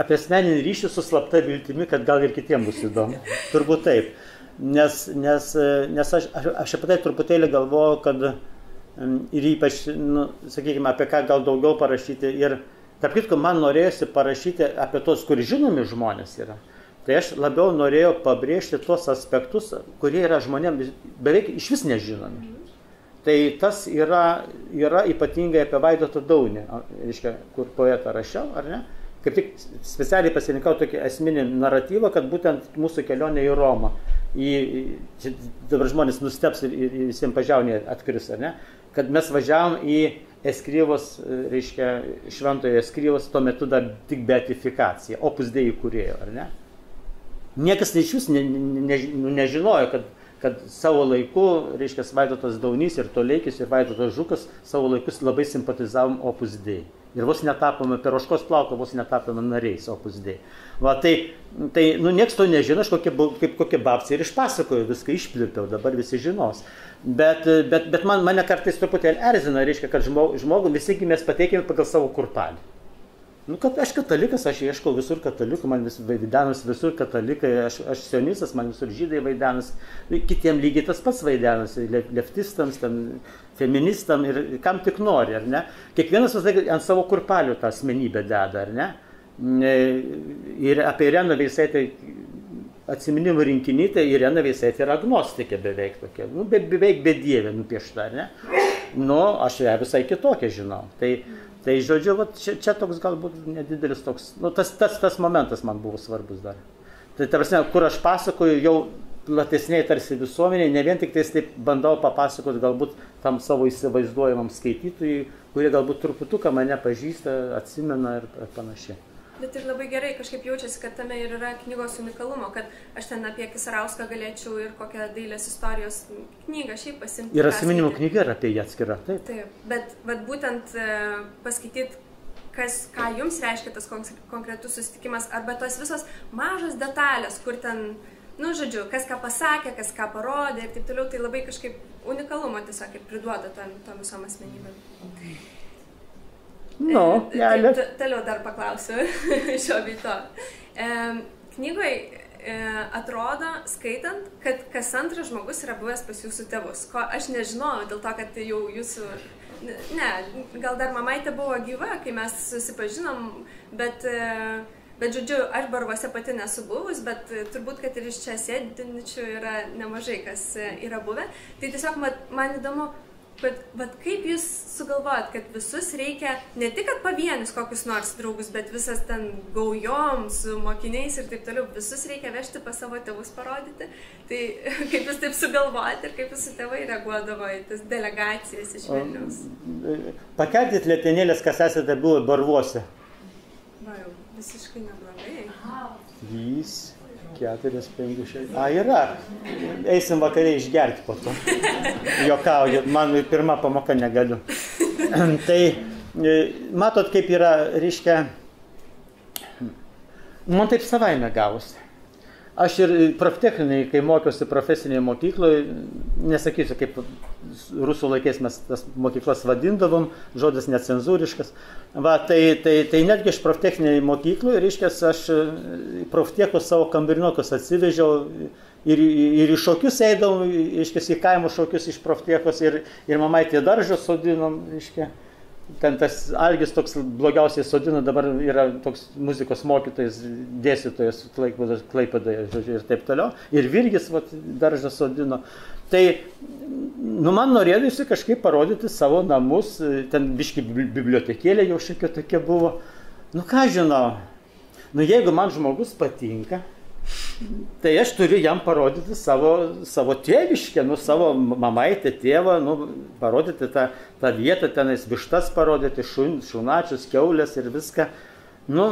Apie asmeninį ryšį su slapta viltimi, kad gal ir kitiems bus įdomu. Turbūt taip. Nes, nes, nes aš, aš apie tai truputėlį galvoju, kad ir ypač, nu, sakykime, apie ką gal daugiau parašyti. Ir, tarp kitko, man norėjosi parašyti apie tos, kur žinomi žmonės yra. Tai aš labiau norėjau pabrėžti tuos aspektus, kurie yra žmonėms beveik iš vis nežinomi. Tai tas yra, yra ypatingai apie Vaidotą Daunį, reiškia, kur poetą rašiau, ar ne? Kaip tik specialiai pasirinkau tokį esminį naratyvą, kad būtent mūsų kelionė į Romą. Į, čia, dabar žmonės nusteps ir, ir visiems pažiaunė atkris, ar ne? Kad mes važiavom į Eskryvos, reiškia, šventojo Eskryvos, tuo metu dar tik beatifikacija, Opus Dei įkūrėjo, ar ne? Niekas iš jūs ne, ne, ne, nežinojo, kad, kad savo laiku, reiškia, Vaidotas Daunys ir Toleikis ir Vaidotas Žukas savo laikus labai simpatizavom Opus Dei. Ir vos netapome, per oškos plauką vos netapome nariais Opus Dei. Va, tai, tai, nu, nieks to nežino, aš kokie, kaip kokie babci ir išpasakoju, viską išplipiau, dabar visi žinos. Bet, bet, bet man, mane kartais truputėlį erzina, reiškia, kad žmogų visi mes pateikėme pagal savo kurpalį. Nu, kad aš katalikas, aš ieškau visur katalikų, man vis vaidenus visur katalikai, aš, aš sionistas, man visur žydai vaidenus, kitiem lygiai tas pats vaidenus, leftistams, ten, feministam ir kam tik nori, ar ne? Kiekvienas ant savo kurpalių tą asmenybę deda, ar ne? Ir apie Ireną Veisaitę atsiminimų rinkinį, tai Irena Veisaitė yra agnostikė beveik tokia, nu, be, beveik bedievė nupiešta, ar ne? Nu, aš ją visai kitokią žinau. Tai, Tai, žodžiu, vat, čia, čia toks galbūt nedidelis toks, nu, tas, tas, tas momentas man buvo svarbus dar. Tai, ta prasme, kur aš pasakoju, jau platesniai tarsi visuomeniai, ne vien tik tais taip bandau papasakoti galbūt tam savo įsivaizduojamam skaitytojui, kurie galbūt truputuką mane pažįsta, atsimena ir panašiai. Bet ir labai gerai kažkaip jaučiasi, kad tame ir yra knygos unikalumo, kad aš ten apie Kisarauską galėčiau ir kokią dailės istorijos knygą šiaip pasimti. Ir atsiminimų knyga yra apie ją atskira, taip. Taip, bet vat, būtent paskaityti, kas, ką jums reiškia tas konkretus susitikimas, arba tos visos mažos detalės, kur ten, nu, žodžiu, kas ką pasakė, kas ką parodė ir taip toliau, tai labai kažkaip unikalumo tiesiog ir priduoda tom, tom visom asmenybėm. No, yeah. Toliau dar paklausiu šio bei to. E, knygoj e, atrodo, skaitant, kad kas antras žmogus yra buvęs pas jūsų tėvus, ko aš nežinojau, dėl to, kad jau jūsų... Ne, gal dar mamaitė buvo gyva, kai mes susipažinom, bet, e, bet žodžiu, aš Baruose pati nesu buvus, bet turbūt, kad ir iš čia sėdinčių yra nemažai, kas yra buvę. Tai tiesiog man, man įdomu, bet, bet kaip jūs sugalvojat, kad visus reikia, ne tik kad pavienius kokius nors draugus, bet visas ten gaujom, su mokiniais ir taip toliau, visus reikia vežti pas savo tėvus parodyti. Tai kaip jūs taip sugalvojat ir kaip jūsų tėvai reaguodavo į tas delegacijas iš Vilniaus? Pakelkit letenėlės, kas esate buvę Baruose. Na jau, visiškai neblogai. Jis... Keturias, penkių, šešių. A, yra. Eisim vakariai išgerti po to. Jokauju, man pirma pamoka negaliu. Tai matot, kaip yra, reiškia, man taip savaime gavosi. Aš ir proftechninėj, kai mokiausi profesinėje mokykloje, nesakysiu, kaip rusų laikais mes tas mokyklas vadindavom, žodis necenzūriškas. Va, tai, tai, tai netgi iš proftechninėj mokykloje, reiškia, aš proftechus savo kambarinokus atsivežiau ir, ir į šokius eidom, reiškia, į kaimo šokius iš proftechus ir, ir mamaitį daržus sodinom, reiškia. Ten tas Algis toks blogiausiai sodina, dabar yra toks muzikos mokytojas, dėstytojas Klaipėdoje, žodžiu, ir taip toliau. Ir Virgis vat, daržą sodino. Tai, nu, man norėjusi kažkaip parodyti savo namus, ten biški bibliotekėlė jau šiokia tokia buvo. Nu, ką žinau, nu, jeigu man žmogus patinka, tai aš turiu jam parodyti savo, savo tėviškę, nu, savo mamaitę, tėvą, nu, parodyti tą, tą vietą, tenais vištas parodyti, šun, šunačius, kiaulės ir viską. Nu,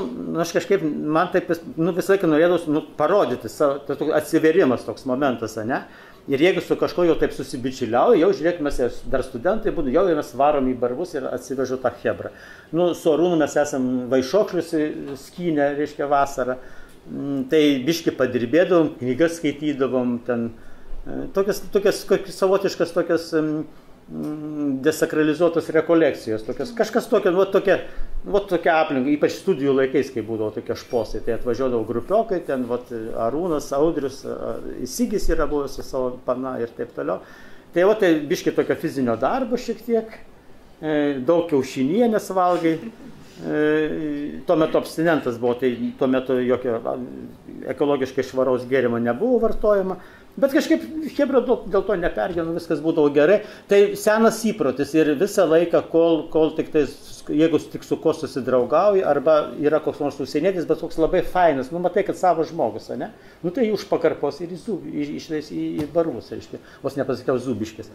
aš kažkaip, man taip, nu, visą laiką norėdavau, nu, parodyti savo, tai toks atsiverimas toks momentas, ne? Ir jeigu su kažko jau taip susibičiuliauju, jau žiūrėk, mes dar studentai būdų, jau mes varom į barvus ir atsivežu tą Hebrą. Nu, su Arūnu mes esam vaišoklius skynę, reiškia, vasarą. Tai biški padirbėdavom, knygas skaitydavom, ten tokias, tokias savotiškas, tokias desakralizuotos rekolekcijos, tokias, kažkas tokio, va tokia, va tokia aplinka, ypač studijų laikais, kai būdavo tokie šposai, tai atvažiuodavo grupiokai, ten va, Arūnas, Audrius, Įsigis yra buvęs su savo pana ir taip toliau. Tai va, tai biški tokio fizinio darbo šiek tiek, daug kiaušinienės valgai. Tuo metu abstinentas buvo, tai tuo metu jokio ekologiškai švaraus gėrimo nebuvo vartojama, bet kažkaip Hebra dėl to nepergyveno, viskas būdavo gerai. Tai senas įprotis ir visą laiką, kol, kol tik tai, jeigu tik su ko susidraugauji, arba yra koks nors užsienietis, bet koks labai fainas, nu matai, kad savo žmogus, ne? Nu tai už pakarpos ir išleis į, į barvus, reiškia, vos nepasakiau zubiškis.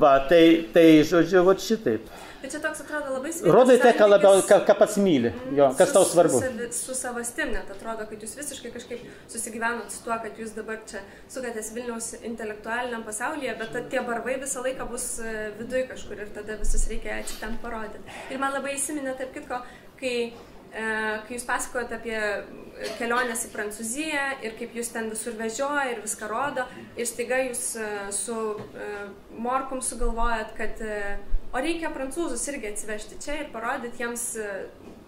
Va, tai, tai žodžiu, va šitaip. Tai čia toks atrodo labai sveikas. Rodai tai, ką labiau, ką, ką pats myli, jo, kas su, tau svarbu. Su, savi, su savastim net atrodo, kad jūs visiškai kažkaip susigyvenot su tuo, kad jūs dabar čia sukatės Vilniaus intelektualiniam pasaulyje, bet tie barvai visą laiką bus viduj kažkur ir tada visus reikia atsitem parodyti. Ir man labai įsiminė, tarp kitko, kai, e, kai jūs pasakojot apie kelionės į Prancūziją ir kaip jūs ten visur vežioja ir viską rodo, ir staiga jūs su e, Morkum sugalvojat, kad e, o reikia prancūzus irgi atsivežti čia ir parodyti jiems,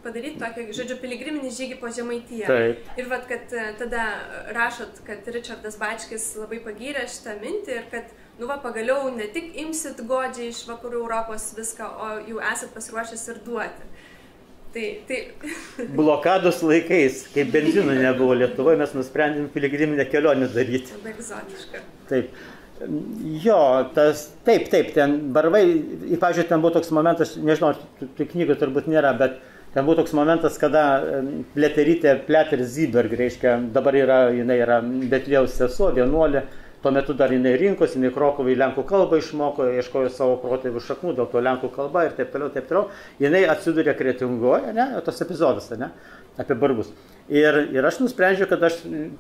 padaryti tokį, žodžiu, piligriminį žygį po Žemaitiją. Taip. Ir vat, kad tada rašot, kad Richardas Bačkis labai pagyrė šitą mintį ir kad, nu va, pagaliau ne tik imsit godžiai iš vakarų Europos viską, o jau esat pasiruošęs ir duoti. Tai, tai... Blokados laikais, kaip benzino nebuvo Lietuvoje, mes nusprendėm piligriminę kelionę daryti. Labai egzotiška. Taip. Jo, tas, taip, taip, ten barvai, pavyzdžiui, ten buvo toks momentas, nežinau, tų knygų turbūt nėra, bet ten buvo toks momentas, kada Pleterytė, Pleter Zyberg, reiškia, dabar yra, jinai yra Betliejaus sesuo, vienuolė, tuo metu dar jinai rinkos, jinai Krokovai lenkų kalbą išmoko, ieškojo savo protėvių šaknų, dėl to lenkų kalba ir taip toliau, taip toliau, jinai atsidūrė Kretingoje, ne, tos epizodas, ne, apie barvus. Ir, ir aš nusprendžiau, kad aš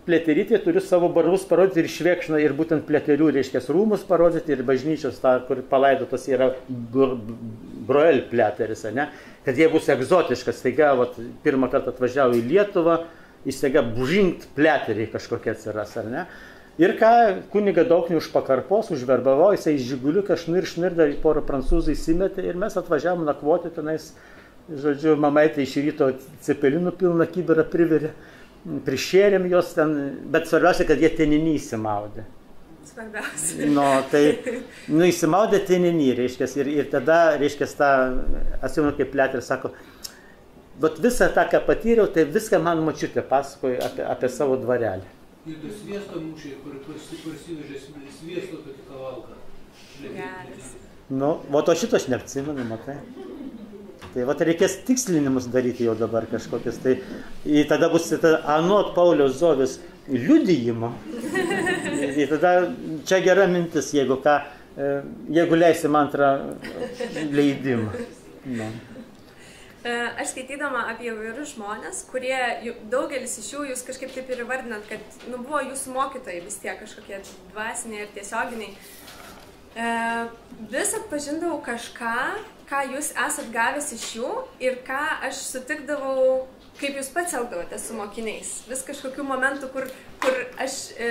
Pleterytėje turiu savo barvus parodyti ir Švėkšną, ir būtent Pleterių, reiškia, rūmus parodyti, ir bažnyčios, ta, kur palaidotas yra Broel Pleteris, ne? Kad jie bus egzotiškas, taiga, vat, pirmą kartą atvažiavau į Lietuvą, įstaiga Bužinkt Pleteriai kažkokie atsiras, ar ne? Ir ką, kunigą Dauknį už pakarpos užverbavau, jisai iš žiguliuką šnir šnirda, porą prancūzų įsimetė ir mes atvažiavom nakvoti tenais. Žodžiu, mamaitė iš ryto cepelinų pilną kiberą priverė, prišėrėm jos ten, bet svarbiausia, kad jie teniny įsimaudė. Svarbiausia. Nu, tai, nu, įsimaudė teniny, reiškia, ir, ir tada, reiškia, tą, atsimenu, kaip Pleter sako, vat visą tą, ką patyriau, tai viską man močiutė pasakojo apie, apie savo dvarelį. Ir tu sviesto mūšiai, kur parsivežė sviesto tokį kavalką. Geras. Nu, o to šito aš neatsimenu, matai. Tai vat reikės tikslinimus daryti jau dabar kažkokius, tai tada bus tada, anot Pauliaus Zovis liudijimo. Ir tada čia gera mintis, jeigu ką, jeigu leisim antrą leidimą. Na. Aš skaitydama apie įvairius žmonės, kurie, daugelis iš jų jūs kažkaip taip ir įvardinat, kad nu, buvo jūsų mokytojai vis tiek kažkokie dvasiniai ir tiesioginiai. Vis atpažindavau kažką, ką jūs esat gavęs iš jų ir ką aš sutikdavau Kaip jūs pats elgavote su mokiniais? Vis kažkokių momentų, kur, kur aš e,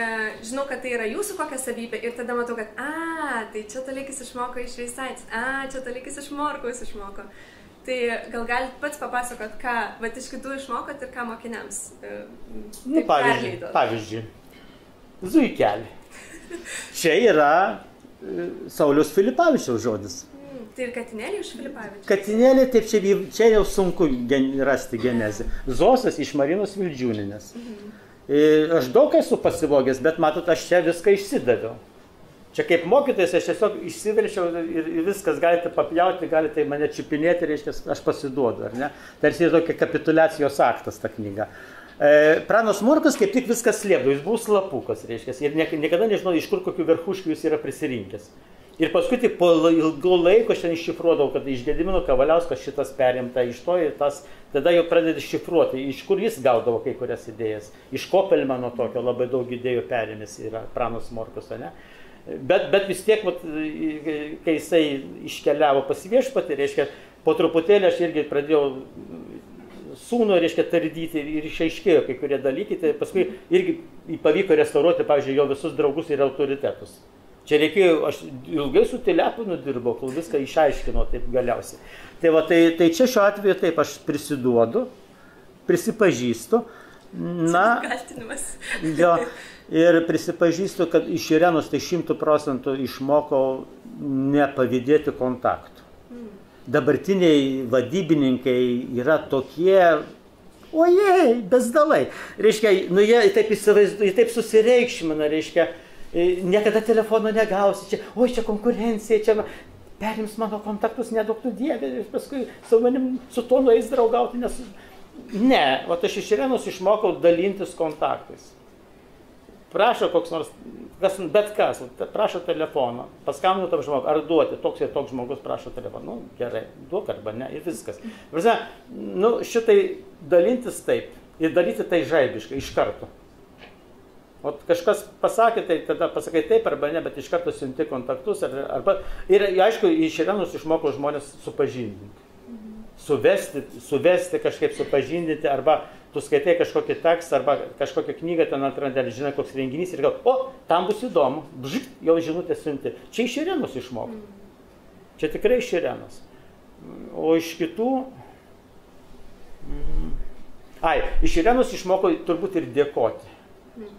žinau, kad tai yra jūsų kokia savybė ir tada matau, kad a, tai čia Toleikis išmoko iš Veisaitės, a, čia Toleikis iš Morkaus išmoko. Tai gal galit pats papasakot, ką vat, iš kitų išmokot ir ką mokiniams e, nu, pavyzdžiui, pavyzdžiui, zuikelį. Čia yra e, Sauliaus Filipavičiaus žodis. Tai ir katinėlį iš Filipavičių? Katinėlį, taip čia, čia jau sunku gen, rasti genezę. Zosas iš Marinos Vildžiūninės. Mhm. Aš daug esu pasivogęs, bet matot, aš čia viską išsidaviau. Čia kaip mokytojas, aš tiesiog išsiverčiau ir, ir viskas galite papjauti, galite mane čiupinėti, reiškia, aš pasiduodu, ar ne? Tarsi tokia kapituliacijos aktas ta knyga. Pranas Morkus kaip tik viskas slėpdavo, jis buvo slapukas, reiškia, ir niekada nežinau, iš kur kokių verchuškių jis yra prisirinkęs. Ir paskui tai po ilgų laiko aš ten iššifruodavau, kad iš Gedimino Kavaliausko šitas perimta iš to ir tas, tada jau pradedi šifruoti, iš kur jis gaudavo kai kurias idėjas. Iš Kopelmano tokio labai daug idėjų perėmės yra Pranas Morkus, ne? Bet, bet vis tiek, vat, kai jisai iškeliavo pas Viešpatį, reiškia, po truputėlį aš irgi pradėjau sūnų, reiškia, tardyti ir išaiškėjo kai kurie dalykai, tai paskui irgi pavyko restauruoti, pavyzdžiui, jo visus draugus ir autoritetus. Čia reikėjo, aš ilgai su teleponu dirbau, kol viską išaiškino taip galiausiai. Tai, va, tai, tai čia šiuo atveju taip aš prisiduodu, prisipažįstu. Na, jo, ir prisipažįstu, kad iš Irenos tai šimtų procentų išmokau nepavydėti kontaktų. Mm. Dabartiniai vadybininkai yra tokie, ojei, bezdalai. Reiškia, nu jie taip, jie taip susireikšmina, reiškia, niekada telefono negausi, čia, oi, čia konkurencija, čia perims mano kontaktus, nedaug tu dievė, ir paskui su manim, su to nueis draugauti, nes... Ne, o aš iš Irenos išmokau dalintis kontaktais. Prašo koks nors, kas, bet kas, prašo telefoną, paskambinu tam žmogui, ar duoti, toks ir toks žmogus prašo telefoną, nu, gerai, duok arba ne, ir viskas. Prasme, nu, šitai dalintis taip, ir daryti tai žaibiškai, iš karto. O kažkas pasakė, tai tada pasakai taip arba ne, bet iš karto siunti kontaktus. Arba, ir aišku, iš Irenos išmokau žmonės supažindinti. Mhm. Suvesti, suvesti, kažkaip supažindinti, arba tu skaitai kažkokį tekstą, arba kažkokią knygą, ten atrandi, žinai, koks renginys ir gal, o, tam bus įdomu, bžik, jau žinutę siunti. Čia iš Irenos išmokau. Mhm. Čia tikrai iš Irenos. O iš kitų... Ai, iš Irenos išmokau turbūt ir dėkoti. Mhm.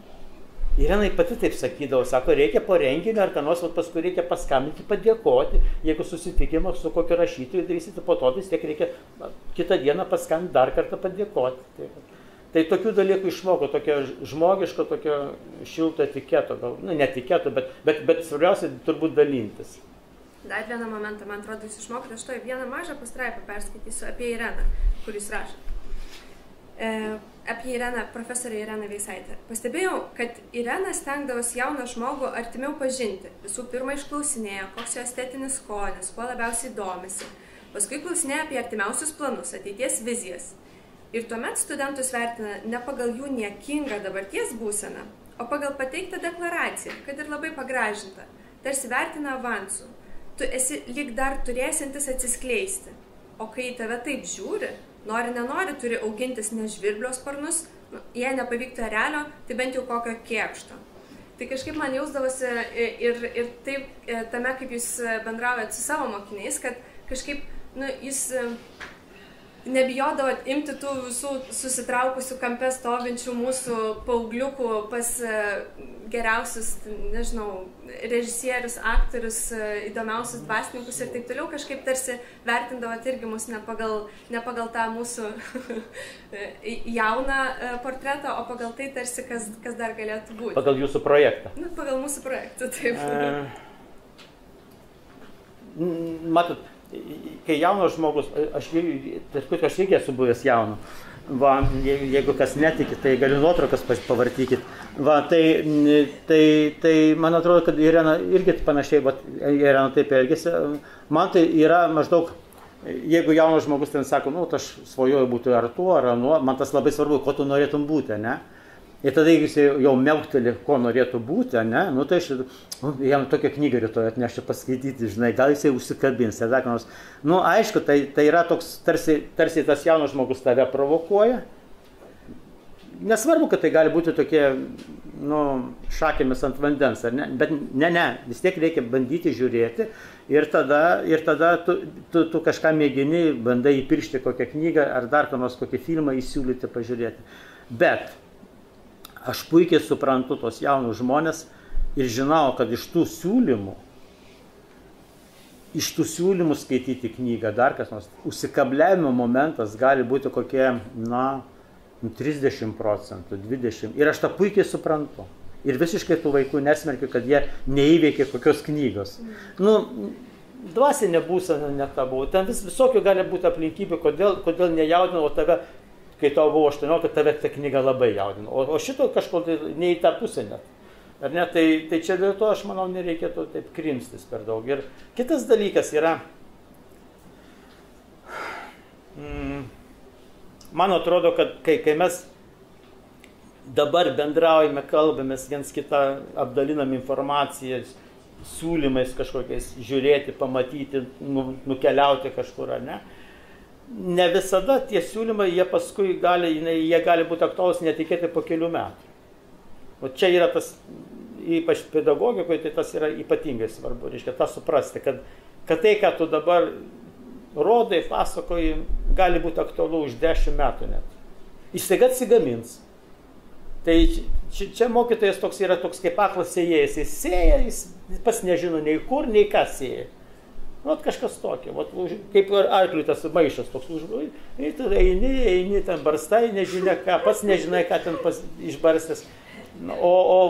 Irenai pati taip sakydavo, sako, reikia po renginio ar kanos, paskui reikia paskambinti, padėkoti, jeigu susitikimą su kokiu rašytoju darysite, po to vis tiek reikia kitą dieną paskambinti, dar kartą padėkoti. Tai, tai tokių dalykų išmoko, tokio žmogiško, tokio šilto etiketo, gal, nu, ne etiketo, bet, bet, bet svarbiausia turbūt dalintis. Dar vieną momentą, man atrodo, jūs išmokote, aš to vieną mažą pastraipą perskaitysiu apie Ireną, kuris rašo. E, apie Ireną, profesorę Ireną Veisaitę. Pastebėjau, kad Irena stengdavosi jauną žmogų artimiau pažinti. Visų pirma išklausinėjo, koks jo estetinis skonis, kuo labiausiai domisi. Paskui klausinėjo apie artimiausius planus, ateities vizijas. Ir tuomet studentus vertina ne pagal jų niekingą dabarties būseną, o pagal pateiktą deklaraciją, kad ir labai pagražinta. Tarsi vertina avansų. Tu esi lyg dar turėsintis atsiskleisti. O kai tave taip žiūri, nori, nenori, turi augintis ne žvirblio sparnus, nu, jei nepavyktų erelio, tai bent jau kokio kėkšto. Tai kažkaip man jausdavosi ir, ir taip tame, kaip jūs bendraujat su savo mokiniais, kad kažkaip nu, jūs nebijodavot imti tų visų susitraukusių kampe stovinčių mūsų paaugliukų pas geriausius, nežinau, režisierius, aktorius, įdomiausius dvasininkus ir taip toliau, kažkaip tarsi vertindavot irgi mus ne pagal, ne pagal tą mūsų jauną portretą, o pagal tai tarsi, kas, kas dar galėtų būti. Pagal jūsų projektą. Nu, pagal mūsų projektą, taip. E... Matot, kai jaunas žmogus, aš, aš irgi esu buvęs jaunu, va, jeigu kas netikit, tai galiu nuotraukas pavartykit, va, tai, tai, tai man atrodo, kad Irena irgi panašiai, va, Irena taip elgėsi, man tai yra maždaug, jeigu jaunas žmogus ten sako, nu, aš svajoju būti ar tuo, ar anuo, man tas labai svarbu, ko tu norėtum būti, ne? Ir tada, jeigu jis jau melkteli, ko norėtų būti, ne, nu tai aš jam tokią knygą rytoj atnešiu paskaityti, žinai, gal jisai užsikabins, tada, nors, nu aišku, tai, tai yra toks, tarsi, tarsi tas jaunas žmogus tave provokuoja, nesvarbu, kad tai gali būti tokie, nu, šakėmis ant vandens, ar ne? Bet ne, ne, vis tiek reikia bandyti žiūrėti ir tada, ir tada tu, tu, tu kažką mėgini, bandai įpiršti kokią knygą ar dar ką nors, kokį filmą įsiūlyti, pažiūrėti. Bet aš puikiai suprantu tos jaunus žmonės ir žinau, kad iš tų siūlymų, iš tų siūlymų skaityti knygą, dar kas nors, užsikabliavimo momentas gali būti kokie, na, trisdešimt procentų, dvidešimt. Ir aš tą puikiai suprantu. Ir visiškai tų vaikų nesmerkiu, kad jie neįveikė kokios knygos. Nu, dvasinė būsena ne ta buvo. Ten vis, visokių gali būti aplinkybių, kodėl, kodėl nejaudino, o tave, kai tau buvo aštuoniolika, tave ta knyga labai jaudino. O, o šito kažkodėl ne į tą pusę net. Ar ne, tai, tai čia dėl to, aš manau, nereikėtų taip krimstis per daug. Ir kitas dalykas yra, mm, man atrodo, kad kai, kai mes dabar bendraujame, kalbamės, viens kitą apdalinam informaciją, siūlymais kažkokiais, žiūrėti, pamatyti, nu, nukeliauti kažkur, ar ne. Ne visada tie siūlymai, jie paskui gali, jie gali būti aktualūs netikėti po kelių metų. O čia yra tas, ypač pedagogikoje, tai tas yra ypatingai svarbu. Reiškia, tą suprasti, kad, kad tai, ką tu dabar rodai, pasakoji, gali būti aktualu už dešimt metų net. Jis taiga atsigamins. Tai čia, čia mokytojas toks yra toks kaip aklas sėjėjas. Jis sėja, jis pas nežino nei kur, nei ką sėja. Nu, kažkas tokio. Vat, kaip arkliui tas maišas toks užbūrė. Ir tu eini, eini, ten barstai, nežinia ką, pas nežinai, ką ten pas, išbarstęs. O, o,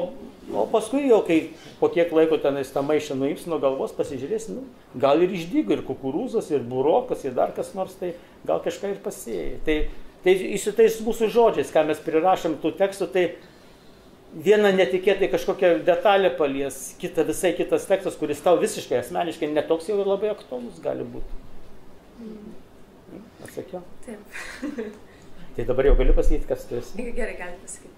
o paskui jau, kai po kiek laiko tenais tą maišą nuims nuo galvos, pasižiūrės, nu, gal ir išdygo, ir kukurūzas, ir burokas, ir dar kas nors, tai gal kažką ir pasėjai. Tai, tai su tais mūsų žodžiais, ką mes prirašom tų tekstų, tai viena netikėtai kažkokia detalė palies, kita, visai kitas tekstas, kuris tau visiškai asmeniškai netoks jau ir labai aktualus gali būti. Atsakiau? Taip. Tai dabar jau galiu pasakyti, kas tu esi? Gerai, gali pasakyti.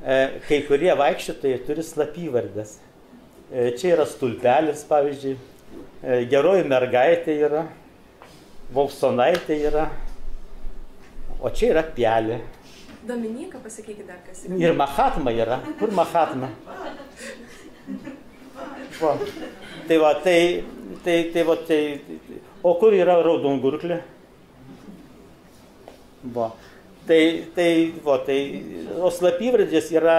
Kai kurie vaikščiotojai turi slapyvardes. Čia yra Stulpelis, pavyzdžiui. Geroji mergaitė yra. Volsonaitė yra. O čia yra Pelė. Dominika, pasakykit dar, kas yra. Ir Mahatma yra. Kur Mahatma? Va. Tai va, tai, tai, tai va, tai... O kur yra Raudongurklė? Va. Tai, tai, o, tai, o slapyvardės yra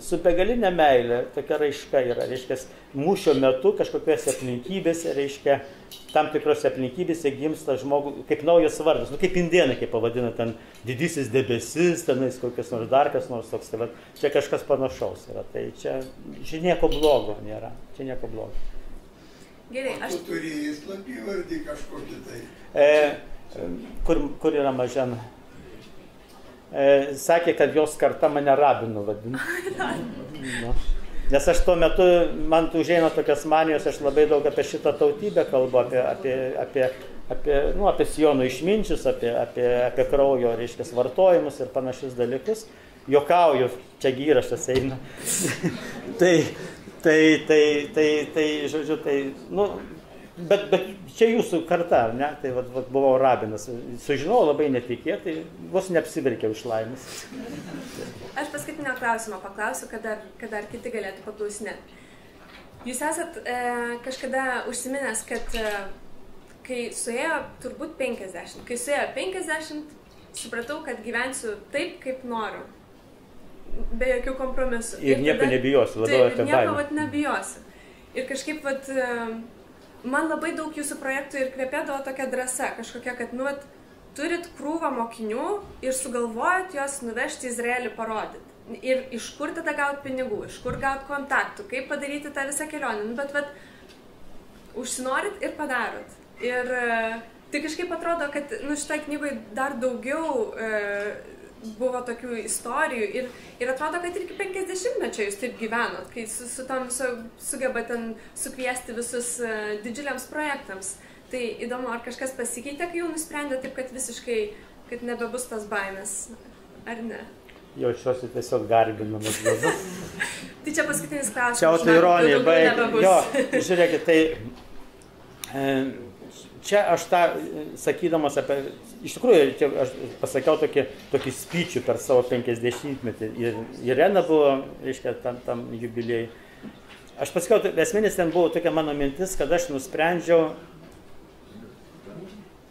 su begalinė meilė, tokia raiška yra, reiškia, mūšio metu kažkokiuose aplinkybėse, reiškia, tam tikrose aplinkybėse gimsta žmogus, kaip naujas vardas, nu, kaip indėnai, kaip pavadina, ten didysis debesis, tenais kokias nors dar kas nors toks, tai, va, čia kažkas panašaus yra, tai čia, čia nieko blogo nėra, čia nieko blogo. Gerai, aš... O tu turi slapyvardį kažkokį tai? E, kur, kur yra Mažena? Sakė, kad jos karta mane rabinu vadina. Nu. Nes aš tuo metu, man užeina tokias manijos, aš labai daug apie šitą tautybę kalbu, apie, apie, apie, apie, nu, apie sijonų išminčius, apie, apie, apie kraujo, reiškia, vartojimus ir panašius dalykus. Jokauju, čia įrašas eina. tai, tai, tai, tai, tai, žodžiu, tai, nu, bet, bet čia jūsų karta, ar ne? Tai vat, vat, buvau rabinas. Sužinau labai netikėtai, vos neapsiverkiau iš laimės. Aš paskutinio klausimo paklausiu, kad dar, kad dar kiti galėtų paklausinėti. Jūs esat e, kažkada užsiminęs, kad e, kai suėjo turbūt penkiasdešimt, kai suėjo penkiasdešimt, supratau, kad gyvensiu taip, kaip noriu. Be jokių kompromisų. Ir, ir nieko tada, nebijosiu, labiau apie baimę. Nieko vat, nebijosiu. Ir kažkaip vat... E, man labai daug jūsų projektų ir kvepėdavo tokia drąsa, kažkokia, kad, nu, at, turit krūvą mokinių ir sugalvojat juos nuvežti į Izraelį parodyti. Ir iš kur tada gaut pinigų, iš kur gaut kontaktų, kaip padaryti tą visą kelionę. Nu, bet, vat, užsinorit ir padarot. Ir tai kažkaip atrodo, kad, nu, šitai knygai dar daugiau e, buvo tokių istorijų ir, ir atrodo, kad ir iki penkiasdešimtmečio jūs taip gyvenot, kai su, su tam su, sugeba ten sukviesti visus uh, didžiuliams projektams. Tai įdomu, ar kažkas pasikeitė, kai jau nusprendė taip, kad visiškai, kad nebebus tas baimės, ar ne? Jaučiuosi tiesiog garbinamas. Tai čia paskutinis klausimas. Čia autoironija, baig... Jo, žiūrėkit, tai... E, čia aš tą, sakydamas apie, iš tikrųjų, čia aš pasakiau tokį, tokį spyčių per savo penkiasdešimtmetį. Ir Irena buvo, reiškia, tam, tam jubiliejai. Aš pasakiau, esminis ten buvo tokia mano mintis, kad aš nusprendžiau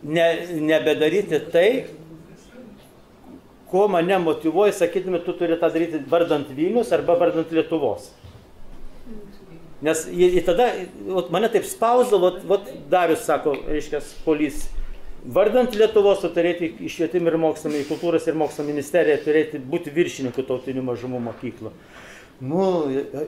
ne, nebedaryti tai, ko mane motyvuoja, sakytume, tu turi tą daryti vardant Vilnius arba vardant Lietuvos. Nes ir tada vat, mane taip spausdavo, Darius sako, reiškia, Polys, vardant Lietuvos, tu turėti į švietimą ir mokslo, į kultūros ir mokslo ministeriją, turėti būti viršininku tautinių mažumų mokyklų. Nu,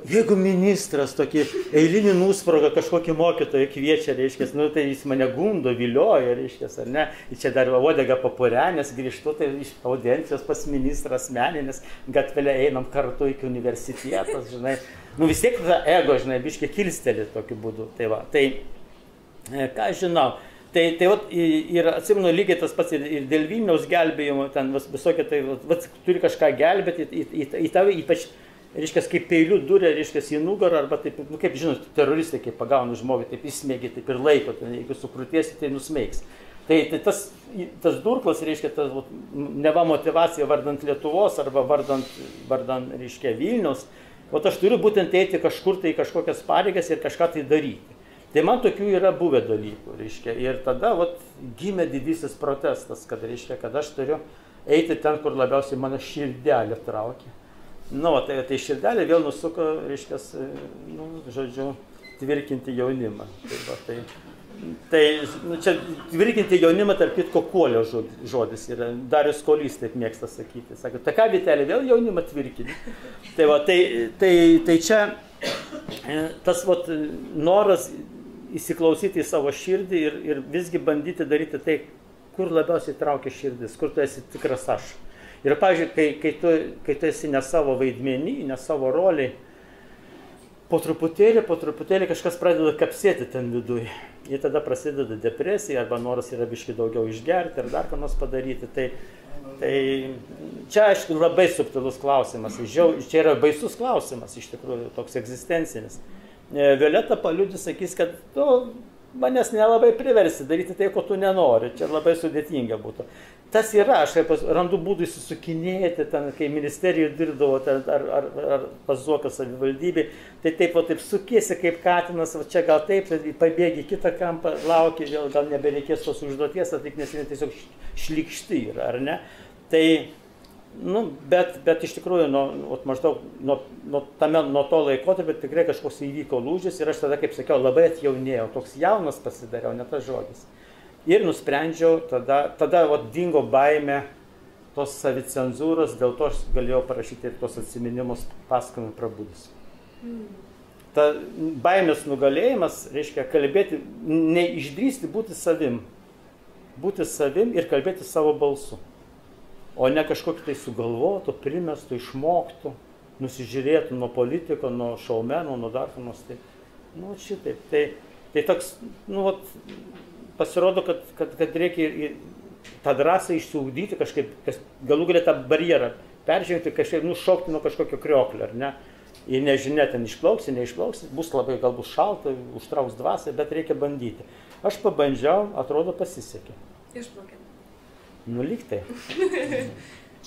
jeigu ministras tokį eilinį nusprogą kažkokį mokytoją kviečia, reiškia, nu, tai jis mane gundo, vilioja, reiškia, ar ne? Ir čia dar uodega papurenės, grįžtu, tai iš audiencijos pas ministras asmeninės, gatvelę einam kartu iki universitetas, žinai. Nu, vis tiek tada ego, žinai, biškiai kilsteli tokiu būdu. Tai va, tai, ką žinau, tai, tai vat, ir atsimenu lygiai tas pats ir, ir dėl Vilniaus gelbėjimo, ten vis, visokia, tai, vat, turi kažką gelbėti, į, į, į tave ypač, reiškia, kaip peiliu durė, reiškia, į nugarą, arba taip, nu, kaip žinot, teroristai, kaip pagauna žmogį, taip įsmėgi, taip ir laiko, ten, jeigu sukrūtiesi, tai nusmeiks. Tai, tai tas, tas durklas, reiškia, tas, vat, neva motivacija vardant Lietuvos arba vardant, vardant reiškia, Vilniaus. O aš turiu būtent eiti kažkur tai kažkokias pareigas ir kažką tai daryti. Tai man tokių yra buvę dalykų, reiškia. Ir tada vat, gimė didysis protestas, kad, reiškia, kad aš turiu eiti ten, kur labiausiai mano širdelė traukia. Nu, tai, tai širdelė vėl nusuko, reiškia, nu, žodžiu, tvirkinti jaunimą. Tai, va, tai, tai nu, čia tvirkinti jaunimą, tarp kitko, Kuolio žodis yra. Darius Kuolys taip mėgsta sakyti. Sako, ta ką, Vitelė, vėl jaunimą tvirkinti. Tai, va, tai, tai, tai čia tas vat, noras įsiklausyti į savo širdį ir, ir visgi bandyti daryti tai, kur labiausiai traukia širdis, kur tu esi tikras aš. Ir, pavyzdžiui, kai, kai, tu, kai tu esi ne savo vaidmenį, ne savo roliai, po truputėlį, po truputėlį kažkas pradeda kapsėti ten viduje. Ir tada prasideda depresija, arba noras yra biški daugiau išgerti, ar dar ką nors padaryti. Tai, tai čia, aišku, labai subtilus klausimas. Čia yra baisus klausimas, iš tikrųjų, toks egzistencinis. Violeta Paliudis sakys, kad tu manęs nelabai priversi daryti tai, ko tu nenori. Čia labai sudėtinga būtų. Tas yra, aš randu būdų įsisukinėti, ten, kai ministerijoje dirbdavo, ten, ar, ar, ar pazuokas savivaldybė, tai taip, o taip sukėsi kaip katinas, va čia gal taip, pabėgi kitą kampą, lauki, vėl gal nebereikės tos užduoties, tik nes jie tiesiog šlykšti yra, ar ne? Tai, nu, bet, bet iš tikrųjų, nuo, ot, maždaug nuo, nuo, tame, nuo to laikotarpio tikrai kažkoks įvyko lūžis ir aš tada, kaip sakiau, labai atjaunėjau, toks jaunas pasidariau, ne tas žodis. Ir nusprendžiau, tada, tada vat, dingo baimė tos savicenzūros, dėl to aš galėjau parašyti ir tos atsiminimus pasakojimų prabudus. Mm. Ta baimės nugalėjimas, reiškia, kalbėti, neišdrįsti būti savim. Būti savim ir kalbėti savo balsu. O ne kažkokį tai sugalvotų, primestų, išmoktų, nusižiūrėtų nuo politiko, nuo šaumenų, nuo darfumos. Tai, nu, šitaip. Tai, tai toks, nu, vat, pasirodo, kad, kad, kad reikia ir tą drąsą išsiugdyti kažkaip, galų galia tą barjerą peržengti, kažkaip nušokti nuo kažkokio krioklio, ar ne? Ir nežinia, ten išplauksi, neišplauksi, bus labai galbūt šalta, užtrauks dvasią, bet reikia bandyti. Aš pabandžiau, atrodo, pasisekė. Išplaukė. Nu, lyg tai.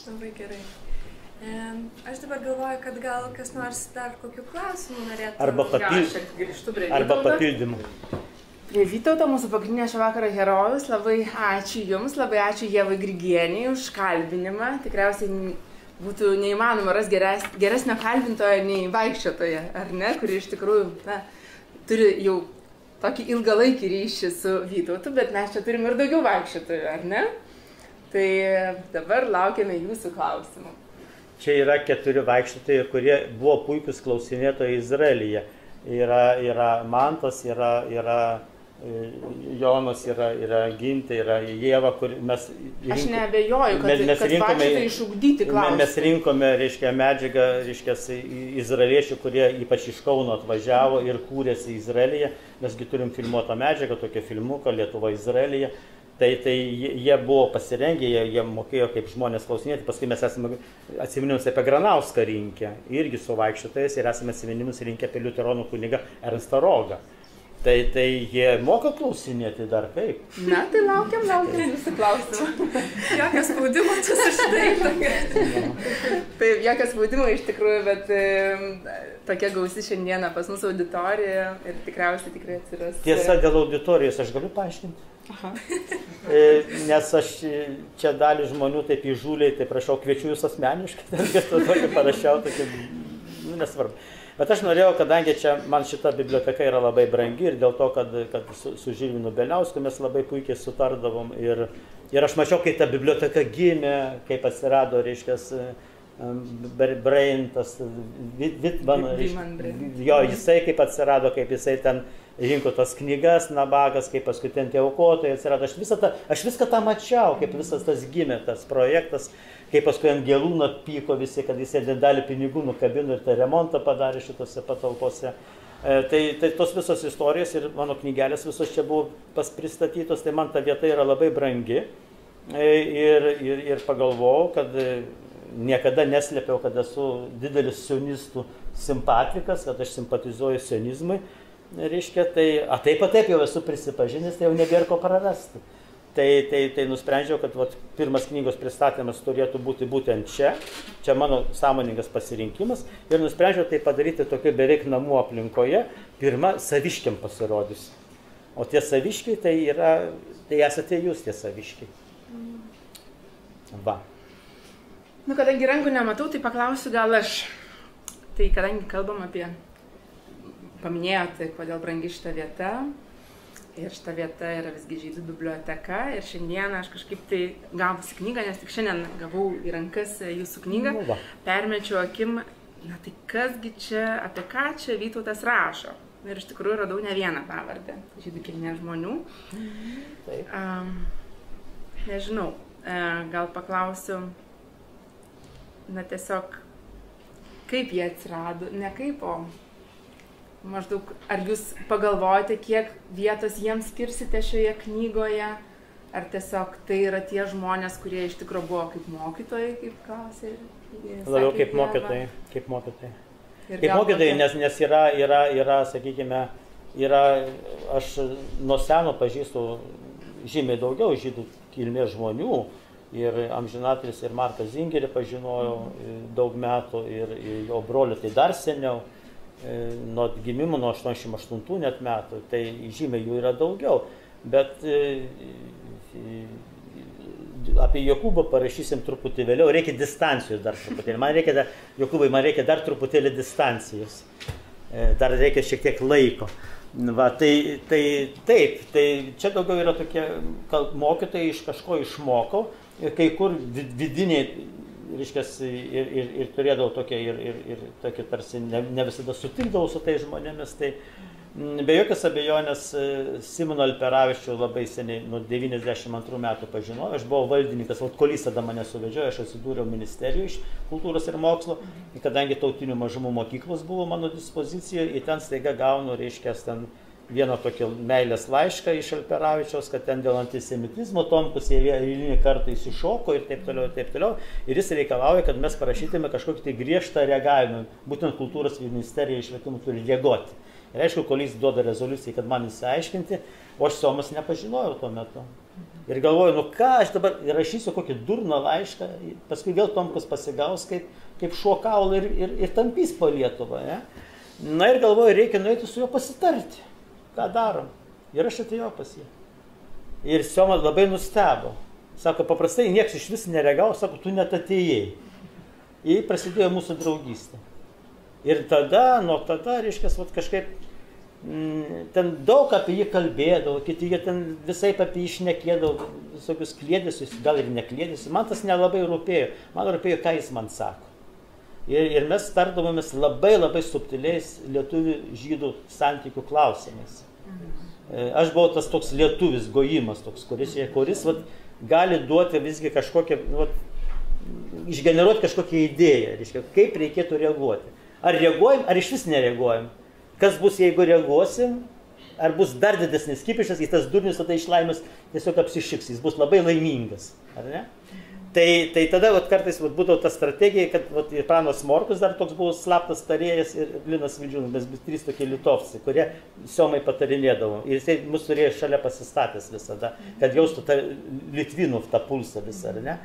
Labai gerai. Aš dabar galvoju, kad gal kas nors dar kokių klausimų norėtų. Arba, papil... Arba papildymų. Prie Vytauto, mūsų pagrindinė šio vakaro herojus, labai ačiū Jums, labai ačiū Ievai Grigienei už kalbinimą. Tikriausiai būtų neįmanoma ras geres, geresnio kalbintojo nei vaikščiotoje, ar ne, kuri iš tikrųjų na, turi jau tokį ilgalaikį ryšį su Vytautu, bet mes čia turim ir daugiau vaikščiotojų, ar ne? Tai dabar laukiame Jūsų klausimų. Čia yra keturi vaikščiotojai, kurie buvo puikius klausinėtojai Izraelyje. Yra, yra Mantas, yra... yra... Jonas yra, yra Gintė, yra Ieva, kur mes... Rinkome, aš neabejoju, kad, mes, kad rinkome, tai išugdyti klausimą. Mes rinkome, reiškia, medžiagą, reiškia, izraeliečių, kurie ypač iš Kauno atvažiavo ir kūrėsi Izraelyje. Mesgi turim filmuotą medžiagą, tokią filmuką, Lietuva Izraelyje. Tai, tai jie buvo pasirengę, jie, jie mokėjo kaip žmonės klausinėti. Paskui mes esame atsiminimus apie Granauską rinkę, irgi su vaikščiotais, ir esame atsiminimus rinkę apie Liuteronų kunigą Ernstą Rogą. Tai, tai jie moka klausinėti dar kaip. Na, tai laukiam, laukiam jūsų klausimų. Jokios spaudimo čia su štai. Taip, jokios spaudimo iš tikrųjų, bet tokia gausi šiandieną pas mūsų auditorija ir tikriausiai tikrai atsiras. Tiesa, dėl auditorijos aš galiu paaiškinti. Aha. Nes aš čia dalį žmonių taip įžūliai, tai prašau, kviečiu jūs asmeniškai, kad to tokį parašiau, tokį, nu, nesvarbu. Bet aš norėjau, kadangi čia man šita biblioteka yra labai brangi ir dėl to, kad, kad su, su Žilvinu Beliausku mes labai puikiai sutardavom ir, ir aš mačiau, kai ta biblioteka gimė, kaip atsirado, reiškias, Braintas, Vitman, jo, jisai kaip atsirado, kaip jisai ten rinko tas knygas, nabagas, kaip paskutinti aukotojai atsirado. Aš, visą tą, aš viską tą mačiau, kaip visas tas gimė, tas projektas, kaip paskui ant Gelūno pyko visi, kad jisai dalį pinigų nukabino ir tą remontą padarė šitose patalpose. E, tai, tai tos visos istorijos ir mano knygelės visos čia buvo pristatytos, tai man ta vieta yra labai brangi e, ir, ir, ir pagalvojau, kad niekada neslėpiau, kad esu didelis sionistų simpatikas, kad aš simpatizuoju sionizmui, reiškia, tai, a taip, a taip jau esu prisipažinęs, tai jau nebėra ko prarasti. Tai, tai, tai nusprendžiau, kad vat, pirmas knygos pristatymas turėtų būti būtent čia, čia mano sąmoningas pasirinkimas ir nusprendžiau tai padaryti tokio beveik namų aplinkoje, pirma saviškiam pasirodys. O tie saviškiai tai yra, tai esate jūs tie saviškiai. Va. Nu, kadangi rankų nematau, tai paklausiu gal aš. Tai kadangi kalbam apie, paminėjote, kodėl brangi šita vieta, ir šita vieta yra visgi žydų biblioteka, ir šiandieną aš kažkaip tai gavusi knygą, nes tik šiandien gavau į rankas jūsų knygą, nu, permečiau akim, na tai kasgi čia, apie ką čia Vytautas rašo. Ir iš tikrųjų radau ne vieną pavardę žydų kilmės žmonių. Taip. Um, nežinau, gal paklausiu. Na tiesiog, kaip jie atsirado, ne kaip, o maždaug, ar jūs pagalvojate, kiek vietos jiems skirsite šioje knygoje, ar tiesiog tai yra tie žmonės, kurie iš tikrųjų buvo kaip mokytojai, kaip klausė. Labiau kaip mokytojai, kaip mokytojai. Kaip mokytojai, nes, nes yra, yra, yra, sakykime, yra, aš nuo seno pažįstu žymiai daugiau žydų kilmės žmonių. Ir amžinatris ir Marką Zingerį pažinojau daug metų, ir, ir jo brolį tai dar seniau, nuo gimimo, nuo aštuoniasdešimt aštuntų net metų, tai žymiai jų yra daugiau. Bet apie Jokūbą parašysim truputį vėliau, reikia distancijos dar truputėlį. Man reikia dar, Jokūbai, man reikia dar truputėlį distancijos, dar reikia šiek tiek laiko. Va, tai, tai taip, tai čia daugiau yra tokie, mokytojai iš kažko išmokau, kai kur vidiniai, reiškias, ir, ir, ir turėdavau tokie, ir, ir, ir tokie tarsi ne, ne visada sutikdavau su tai žmonėmis, tai be jokios abejonės Simono Alperavičių labai seniai, nuo devyniasdešimt antrų metų pažinojau, aš buvau valdininkas, Valkolys tada mane suvedžiojo, aš atsidūriau ministerijų iš kultūros ir mokslo, kadangi tautinių mažumų mokyklos buvo mano dispozicija, į ten staiga gaunu, reiškias, ten vieną tokį meilės laišką iš Alperavičiaus, kad ten dėl antisemitizmo Tomkus jie eilinį kartą įsišoko ir taip toliau, ir taip toliau. Ir jis reikalauja, kad mes parašytume kažkokį tai griežtą reagavimą. Būtent kultūros ministerija iš švietimo turi reaguoti. Ir aišku, kol jis duoda rezoliuciją, kad man įsiaiškinti, o aš Somas nepažinojau tuo metu. Ir galvoju, nu ką, aš dabar rašysiu kokį durną laišką, paskui vėl Tomkus pasigaus kaip, kaip šuokaulą ir, ir, ir tampys po Lietuvą. Ne? Na ir galvoju, reikia nueiti su juo pasitarti. Ką darom? Ir aš atėjau pas jį. Ir Soma labai nustebo. Sako, paprastai nieks iš vis neregau, sako, tu net atėjai. Ir prasidėjo mūsų draugystė. Ir tada, nuo tada, reiškias, vat, kažkaip m, ten daug apie jį kalbėdavo, kiti jie ten visai apie jį šnekėdavo, visokius klėdėsius, gal ir neklėdėsius. Man tas nelabai rūpėjo. Man rūpėjo, ką jis man sako. Ir, ir mes tardavomės labai labai subtiliais lietuvių žydų santykių klausimais. Aš buvau tas toks lietuvis gojimas, toks, kuris, kuris vat, gali duoti visgi kažkokią, vat, išgeneruoti kažkokią idėją, reiškia, kaip reikėtų reaguoti. Ar reaguojam, ar iš vis nereaguojam. Kas bus, jeigu reaguosim, ar bus dar didesnis kipišas, jis tas durnius tada iš laimės tiesiog apsišiks, jis bus labai laimingas, ar ne? Tai, tai tada vat, kartais vat, būdavo ta strategija, kad vat, ir Pranas Morkus dar toks buvo slaptas tarėjas ir Linas Vildžiūnas, mes bus trys tokie litovci, kurie Siomai patarinėdavo. Ir jis mūsų turėjo šalia pasistatęs visada, kad jaustų ta Litvinų tą pulsą visą, ar ne?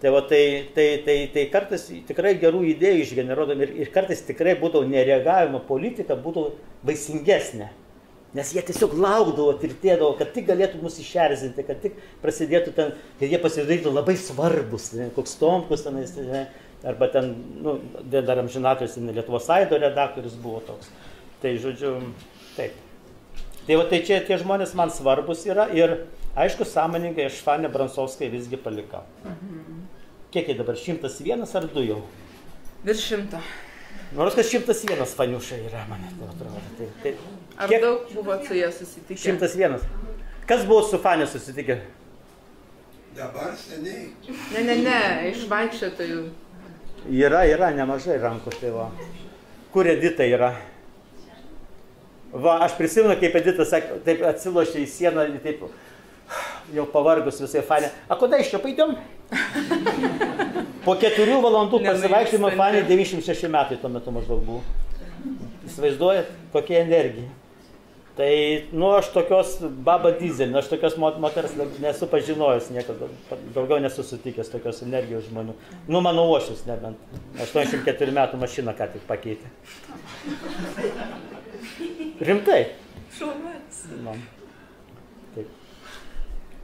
Tai, va, tai, tai, tai, tai kartais tikrai gerų idėjų išgeneruodami ir, ir kartais tikrai būdavo nereagavimo politika, būdavo vaisingesnė. Nes jie tiesiog laukdavo, tvirtėdavo, kad tik galėtų mus išerzinti, kad tik prasidėtų ten, kad jie pasidarytų labai svarbus, ne, koks Tomkus tenais, ne, arba ten, nu, dar amžinatorius, Lietuvos aido redaktorius buvo toks. Tai, žodžiu, taip. Tai, va, tai čia tie žmonės man svarbus yra ir, aišku, sąmoningai aš Fanę Bransovskai visgi palikau. Kiek jie dabar, šimtas vienas ar du jau? Virš šimto. Nors kad šimtas vienas Faniušai yra, man atrodo. Tai, tai, ar kiek... daug buvo su jie susitikę? šimtas vienas. Kas buvo su Fanė susitikę? Dabar seniai. Ne, ne, ne, iš vaikščiotojų. Yra, yra, nemažai rankų. Tai va. Kur Edita yra? Va, aš prisimenu, kaip Edita sakė, taip atsilošė į sieną, taip jau pavargus visai Fanė. A, kodai iš čia paidėm? Po keturių valandų pasivaikščiojimo Fanė devyniasdešimt šeši metai tuo metu maždaug buvo. Įsivaizduojat, kokia energija. Tai, nu, aš tokios baba dizelį, aš tokios moters nesu pažinojęs niekada, daugiau nesu sutikęs tokios energijos žmonių. Nu, mano uošis nebent. aštuoniasdešimt keturių metų mašiną ką tik pakeitė. Rimtai? Šumas. Na. Taip.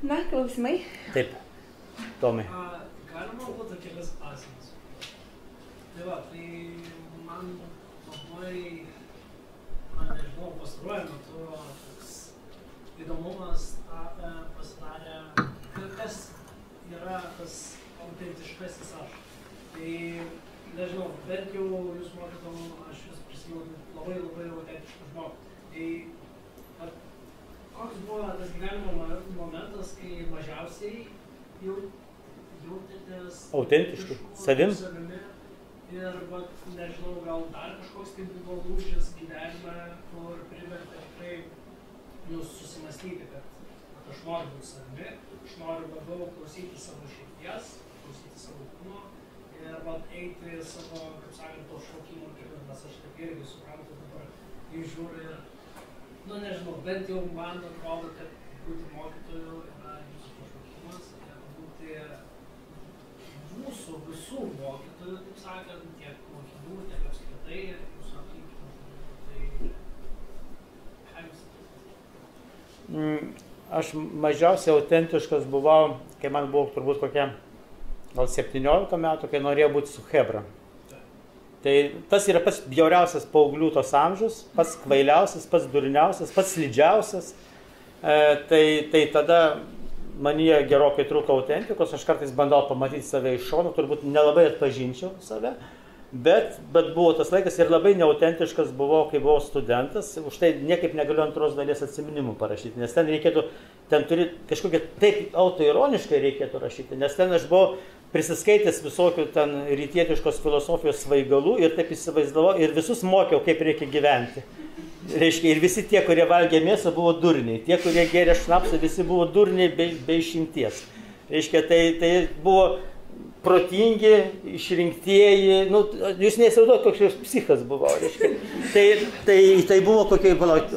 Na, klausimai. Taip. Tomai. Galima būtų kelias pasimus. Tai va, tai man labai, man nežinau, pastaruoju metu toks įdomumas pasidarė, kas yra tas autentiškasis aš. Tai nežinau, bent jau jūs mokytum, aš jūs prisimenu labai labai autentišką žmogų. Tai ar, koks buvo tas gyvenimo momentas, kai mažiausiai jau autentiškai, savim. Ir, nežinau, gal dar kažkoks tai buvo lūžis gyvenime, kur privertė tikrai jūs susimastyti, kad aš noriu būti savimi, aš noriu labiau klausyti savo širdies, klausyti savo kūno ir eiti savo, kaip sakant, to šaukimo keliu, nes aš taip irgi suprantu dabar, kai žiūriu ir, nu, nežinau, bent jau man atrodo, kad būti mokytoju yra jūsų pašaukimas ir būti mūsų visų mokytojų, taip sakant, tiek mokinių, tiek apskritai, tiek mūsų aplinkinų. Tai ką jūs sakėte? Aš mažiausiai autentiškas buvau, kai man buvo turbūt kokia, gal septyniolika metų, kai norėjau būti su Hebra. Tai tas yra pats bjauriausias paauglių tos amžius, pats kvailiausias, pats durniausias, pats slidžiausias. E, tai, tai tada manyje gerokai trūko autentikos, aš kartais bandau pamatyti save iš šono, turbūt nelabai atpažinčiau save, bet, bet buvo tas laikas ir labai neautentiškas buvau, kai buvau studentas, už tai niekaip negaliu antros dalies atsiminimų parašyti, nes ten reikėtų, ten turi kažkokią, taip autoironiškai reikėtų rašyti, nes ten aš buvau prisiskaitęs visokių ten rytietiškos filosofijos svaigalų ir taip įsivaizdavau ir visus mokiau, kaip reikia gyventi. Reiškia, ir visi tie, kurie valgė mėsą, buvo durniai. Tie, kurie gerė šnapsą, visi buvo durniai be išimties. Reiškia, tai, tai buvo protingi, išrinktieji. Nu, jūs neįsivaizduojate, koks jūs psichas buvo. Reiškia. Tai, tai, tai buvo kokiai, palauk,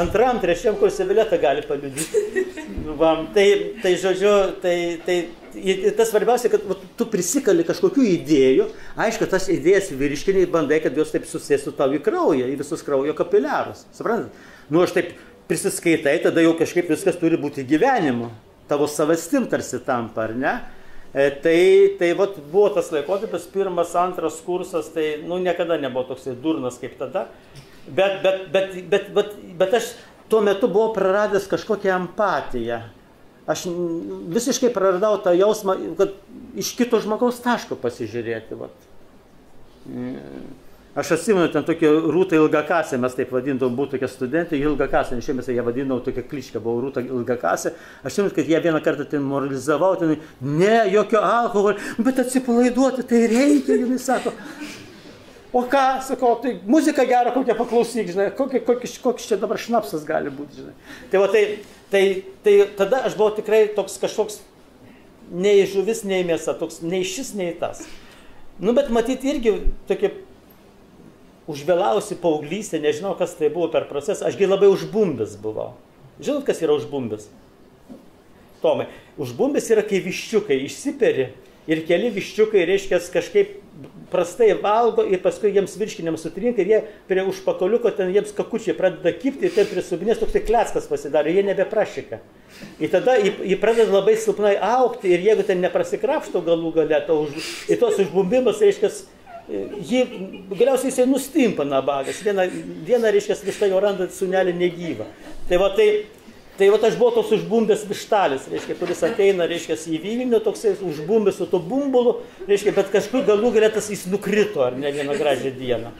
antram, trečiam kurse Viletą gali paliudyti. Tai, tai žodžiu, tai, tai ir tas svarbiausia, kad va, tu prisikali kažkokių idėjų, aišku, tas idėjas vyriškiniai bandai, kad jos taip susėstų tau į kraują, į visus kraujo kapiliarus. Suprantat? Nu, aš taip prisiskaitai, tada jau kažkaip viskas turi būti gyvenimu. Tavo savastim tarsi tampa, ar ne? E, tai, tai va, buvo tas laikotarpis, pirmas, antras kursas, tai, nu, niekada nebuvo toksai durnas kaip tada. Bet, bet, bet, bet, bet, bet aš tuo metu buvau praradęs kažkokią empatiją. Aš visiškai praradau tą jausmą, kad iš kito žmogaus taško pasižiūrėti. Vat. Aš atsimenu ten tokią Rūtą Ilgakasę, mes taip vadindavom, buvo tokia studentė Ilgakasė, nes šiandien ją vadinau tokia kliška, buvo Rūta Ilgakasė. Aš atsimenu, kad ją vieną kartą ten moralizavau, ten ne, jokio alkoholio, bet atsipalaiduoti tai reikia, jinai sako. O ką, sakau, tai muzika gera, kokią paklausyk, žinai, kokius kokius čia dabar šnapsas gali būti, žinai. Tai va, tai, tai, tai tada aš buvau tikrai toks kažkoks nei žuvis, nei mėsa, toks nei šis, nei tas. Nu, bet matyti irgi tokie užvėlausi paauglystė, nežinau, kas tai buvo per procesą. Ašgi labai užbumbis buvau. Žinot, kas yra užbumbis? Tomai, užbumbis yra, kai viščiukai išsiperi ir keli viščiukai, reiškia, kažkaip prastai valgo ir paskui jiems virškiniams sutrinka ir jie prie užpakoliuko, ten jiems kakučiai pradeda kipti ir ten prie sugnės toks tai kleckas pasidaro, jie nebeprašyka. Ir tada jie pradeda labai silpnai aukti ir jeigu ten neprasikrapšto galų gale, to už, ir tos užbumbimas, reiškia, jie, galiausiai jisai nustimpa nabagas, viena, viena reiškia, vištą jo randa sunelį negyvą. Tai va tai... Tai vat aš buvau toks užbumbęs vištalis, reiškia, kuris ateina, reiškia, į Vilnių, toksai užbumbęs su to bumbulu, reiškia, bet kažkur galų gale tas jis nukrito, ar ne, vieną gražią dieną.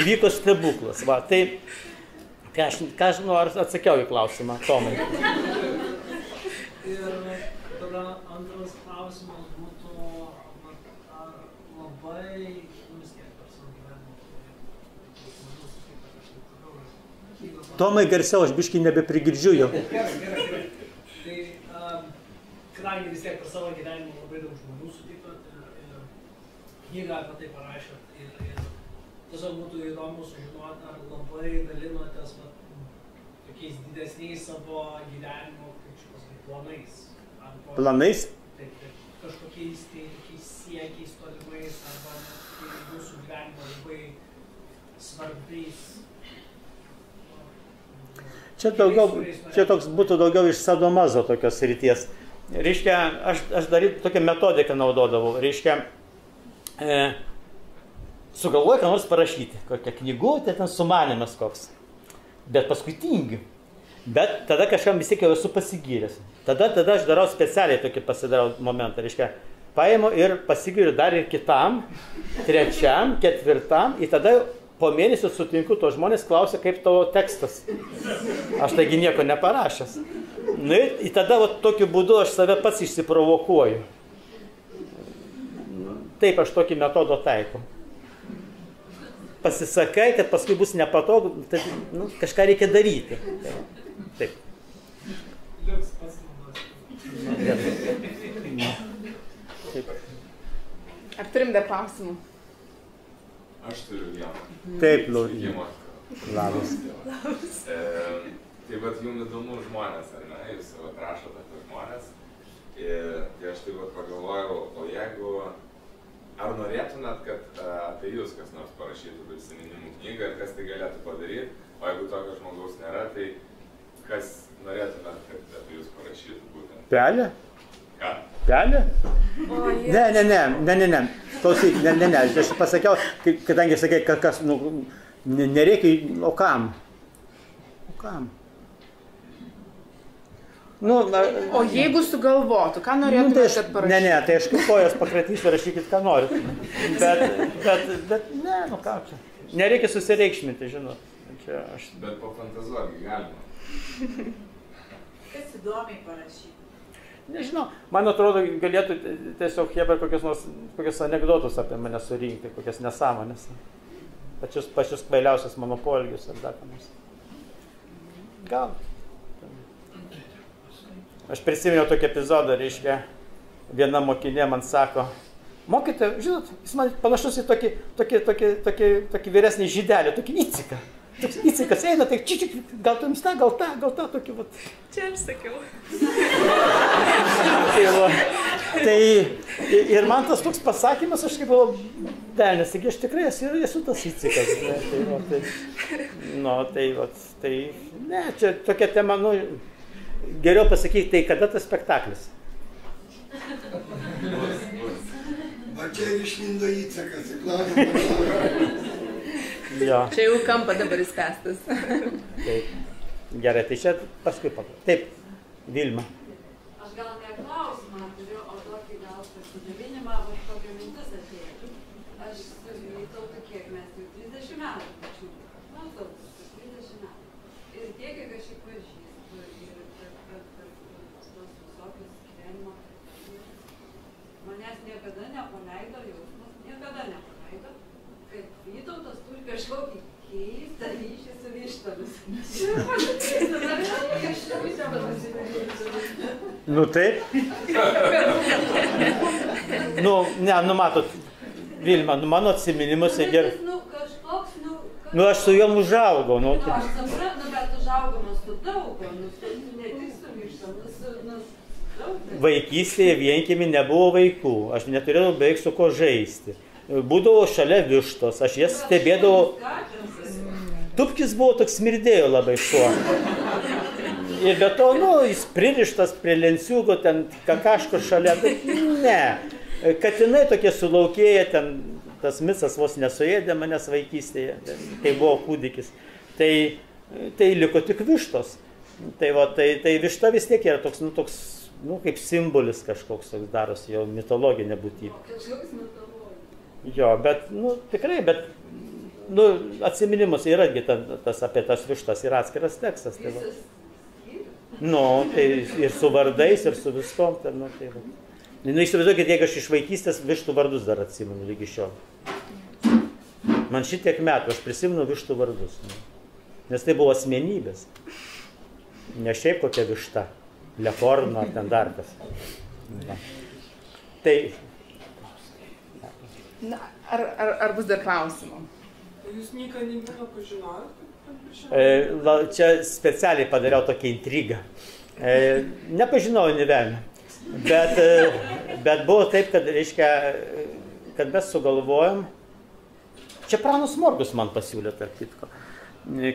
Įvyko stebuklas, va, tai, ką aš, ką aš, nu, ar atsakiau į klausimą, Tomai. Ir tada antras klausimas būtų, ar labai, vis tiek, per savo gyvenimą, Tomai garsiau, aš biškai nebeprigirdžiu jau. Gerai, gerai, gerai. Tai, um, kadangi vis tiek per savo gyvenimą labai daug žmonių sutikot ir, ir knygą apie tai parašėt ir, ir tiesiog būtų įdomu sužinoti, ar labai dalinotės vat, tokiais didesniais savo gyvenimo, kaip čia pasakyti, planais. Arba, planais? Taip, taip, kažkokiais tai, siekiais tolimais arba jūsų gyvenimo labai svarbiais. Čia, daugiau, čia toks būtų daugiau iš sadomazo tokios ryties. Reiškia, aš, aš daryt tokią metodiką naudodavau. Reiškia, e, sugalvoju, ką nors parašyti. Kokią knygų, tai ten sumanimas koks. Bet paskui tingiu. Bet tada kažkam vis tiek jau esu pasigyręs. Tada, tada aš darau specialiai tokį pasidarau momentą. Reiškia, paimu ir pasigiriu dar ir kitam, trečiam, ketvirtam ir tada po mėnesio sutinku, to žmonės klausia, kaip tavo tekstas. Aš taigi nieko neparašęs. Nu ir tada vat, tokiu būdu aš save pats išsiprovokuoju. Taip aš tokį metodą taikau. Pasisakai, kad paskui bus nepatogu, tai, nu, kažką reikia daryti. Taip. Taip. Ar turim dar klausimų? Aš turiu vieną. Taip, Laurija. Labas. E, tai vat jums įdomu žmonės, ar ne? Jūs vat rašote apie žmonės. Ir tai aš tai vat pagalvojau, o jeigu... Ar norėtumėt, kad apie jūs kas nors parašytų prisiminimų knygą ir kas tai galėtų padaryti? O jeigu tokio žmogaus nėra, tai kas norėtumėt, kad apie jūs parašytų būtent? Pelė? Ką? Pelė? Ne, ne, ne, ne, ne, ne. Klausyk, ne, ne, ne, aš pasakiau, kadangi sakai, kad kas, nu, nereikia, o kam? O kam? Nu, na, o jeigu sugalvotų, ką norėtumėt, nu, tai kad parašyti? Ne, ne, tai aš kaip kojas pakratysiu, rašykit, ką norit. Bet, bet, bet, ne, nu ką čia. Nereikia susireikšminti, žinot. Čia aš... Bet po fantazuoti galima. Kas įdomiai parašyti? Nežinau, man atrodo, galėtų tiesiog Hebra kokios, nors, kokios anegdotus apie mane surinkti, kokias nesąmonės. Pačius, pačius kvailiausias mano poelgius ar dar ką nors. Gal. Aš prisiminiau tokį epizodą, reiškia, viena mokinė man sako, mokytoja, žinot, jis man panašus į tokį, tokį, tokį, tokį, tokį vyresnį žydelį, tokį niciką. Toks įsikas eina, tai čia, čia, gal tu jums tą, gal tą, gal tą, tokį, vat. Čia aš sakiau. Tai, va, tai ir man tas toks pasakymas, aš kaip buvo, velnės, taigi aš tikrai esu, esu tas įsikas. Ne, tai, va, tai, no, tai, va, tai, ne, čia tokia tema, nu, geriau pasakyti, tai kada tas spektaklis? Va čia išlindo įsikas, įklausimas. Jo. Čia jau kampa dabar įspęstas. Taip. Gerai, tai čia paskui pakalbėsime. Taip, Vilma. Aš gal ne klausimą turiu, o tokį gal pasidalinimą, o tokia mintis atėjo. Aš Vytautą kiek mes jau trisdešimt metų pačiu. Nu, trisdešimt metų. Ir tiek, kiek aš jį pažįstu ir tos visokios gyvenimo. Manęs niekada nepaleido jausmas, niekada nepaleido, kad Vytautas turi kažkokį keistą ryšį su vištomis. Nu taip. Nu, ne, nu matot, Vilma, nu mano atsiminimus ir gerai. Nu kažkoks, nu... Nu aš su jom užaugau, nu... Nu aš suprantu, bet užaugama su daugom, nu ne tik sumištam, nu daugom. Vaikystėje vienkiemi nebuvo vaikų, aš neturėjau beveik su ko žaisti. Būdavo šalia vištos, aš jas stebėdavau... Tupkis buvo toks smirdėjo labai šuo. Ir be to, nu, jis pririštas prie lenciūgo, ten kakaško šalia, tai ne. Katinai tokie sulaukėję, ten tas misas vos nesuėdė manęs vaikystėje, kai buvo kūdikis. Tai, tai liko tik vištos. Tai, va, tai, tai višta vis tiek yra toks, nu, toks, nu, kaip simbolis kažkoks toks darosi, jau mitologinė būtybė. Kažkoks mitologinė. Jo, bet, nu, tikrai, bet... Nu, atsiminimus yra tas apie tas vištas, yra atskiras tekstas. Tai va. Nu, tai ir su vardais, ir su viskom, ten, nu, tai va. Nu, įsivaizduokit, jeigu aš iš vaikystės vištų vardus dar atsimenu lygi šiol. Man šitiek metų aš prisimenu vištų vardus. Nu. Nes tai buvo asmenybės. Ne šiaip kokia višta. Leporno ar ten dar kas. Tai... Na, ar, ar, ar bus dar klausimų? Jūs Niką Niliūną pažinojate? Čia specialiai padariau tokią intrigą. Nepažinau nevelnio, bet, bet buvo taip, kad, reiškia, kad mes sugalvojom, čia Pranas Morkus man pasiūlė, tarp kitko,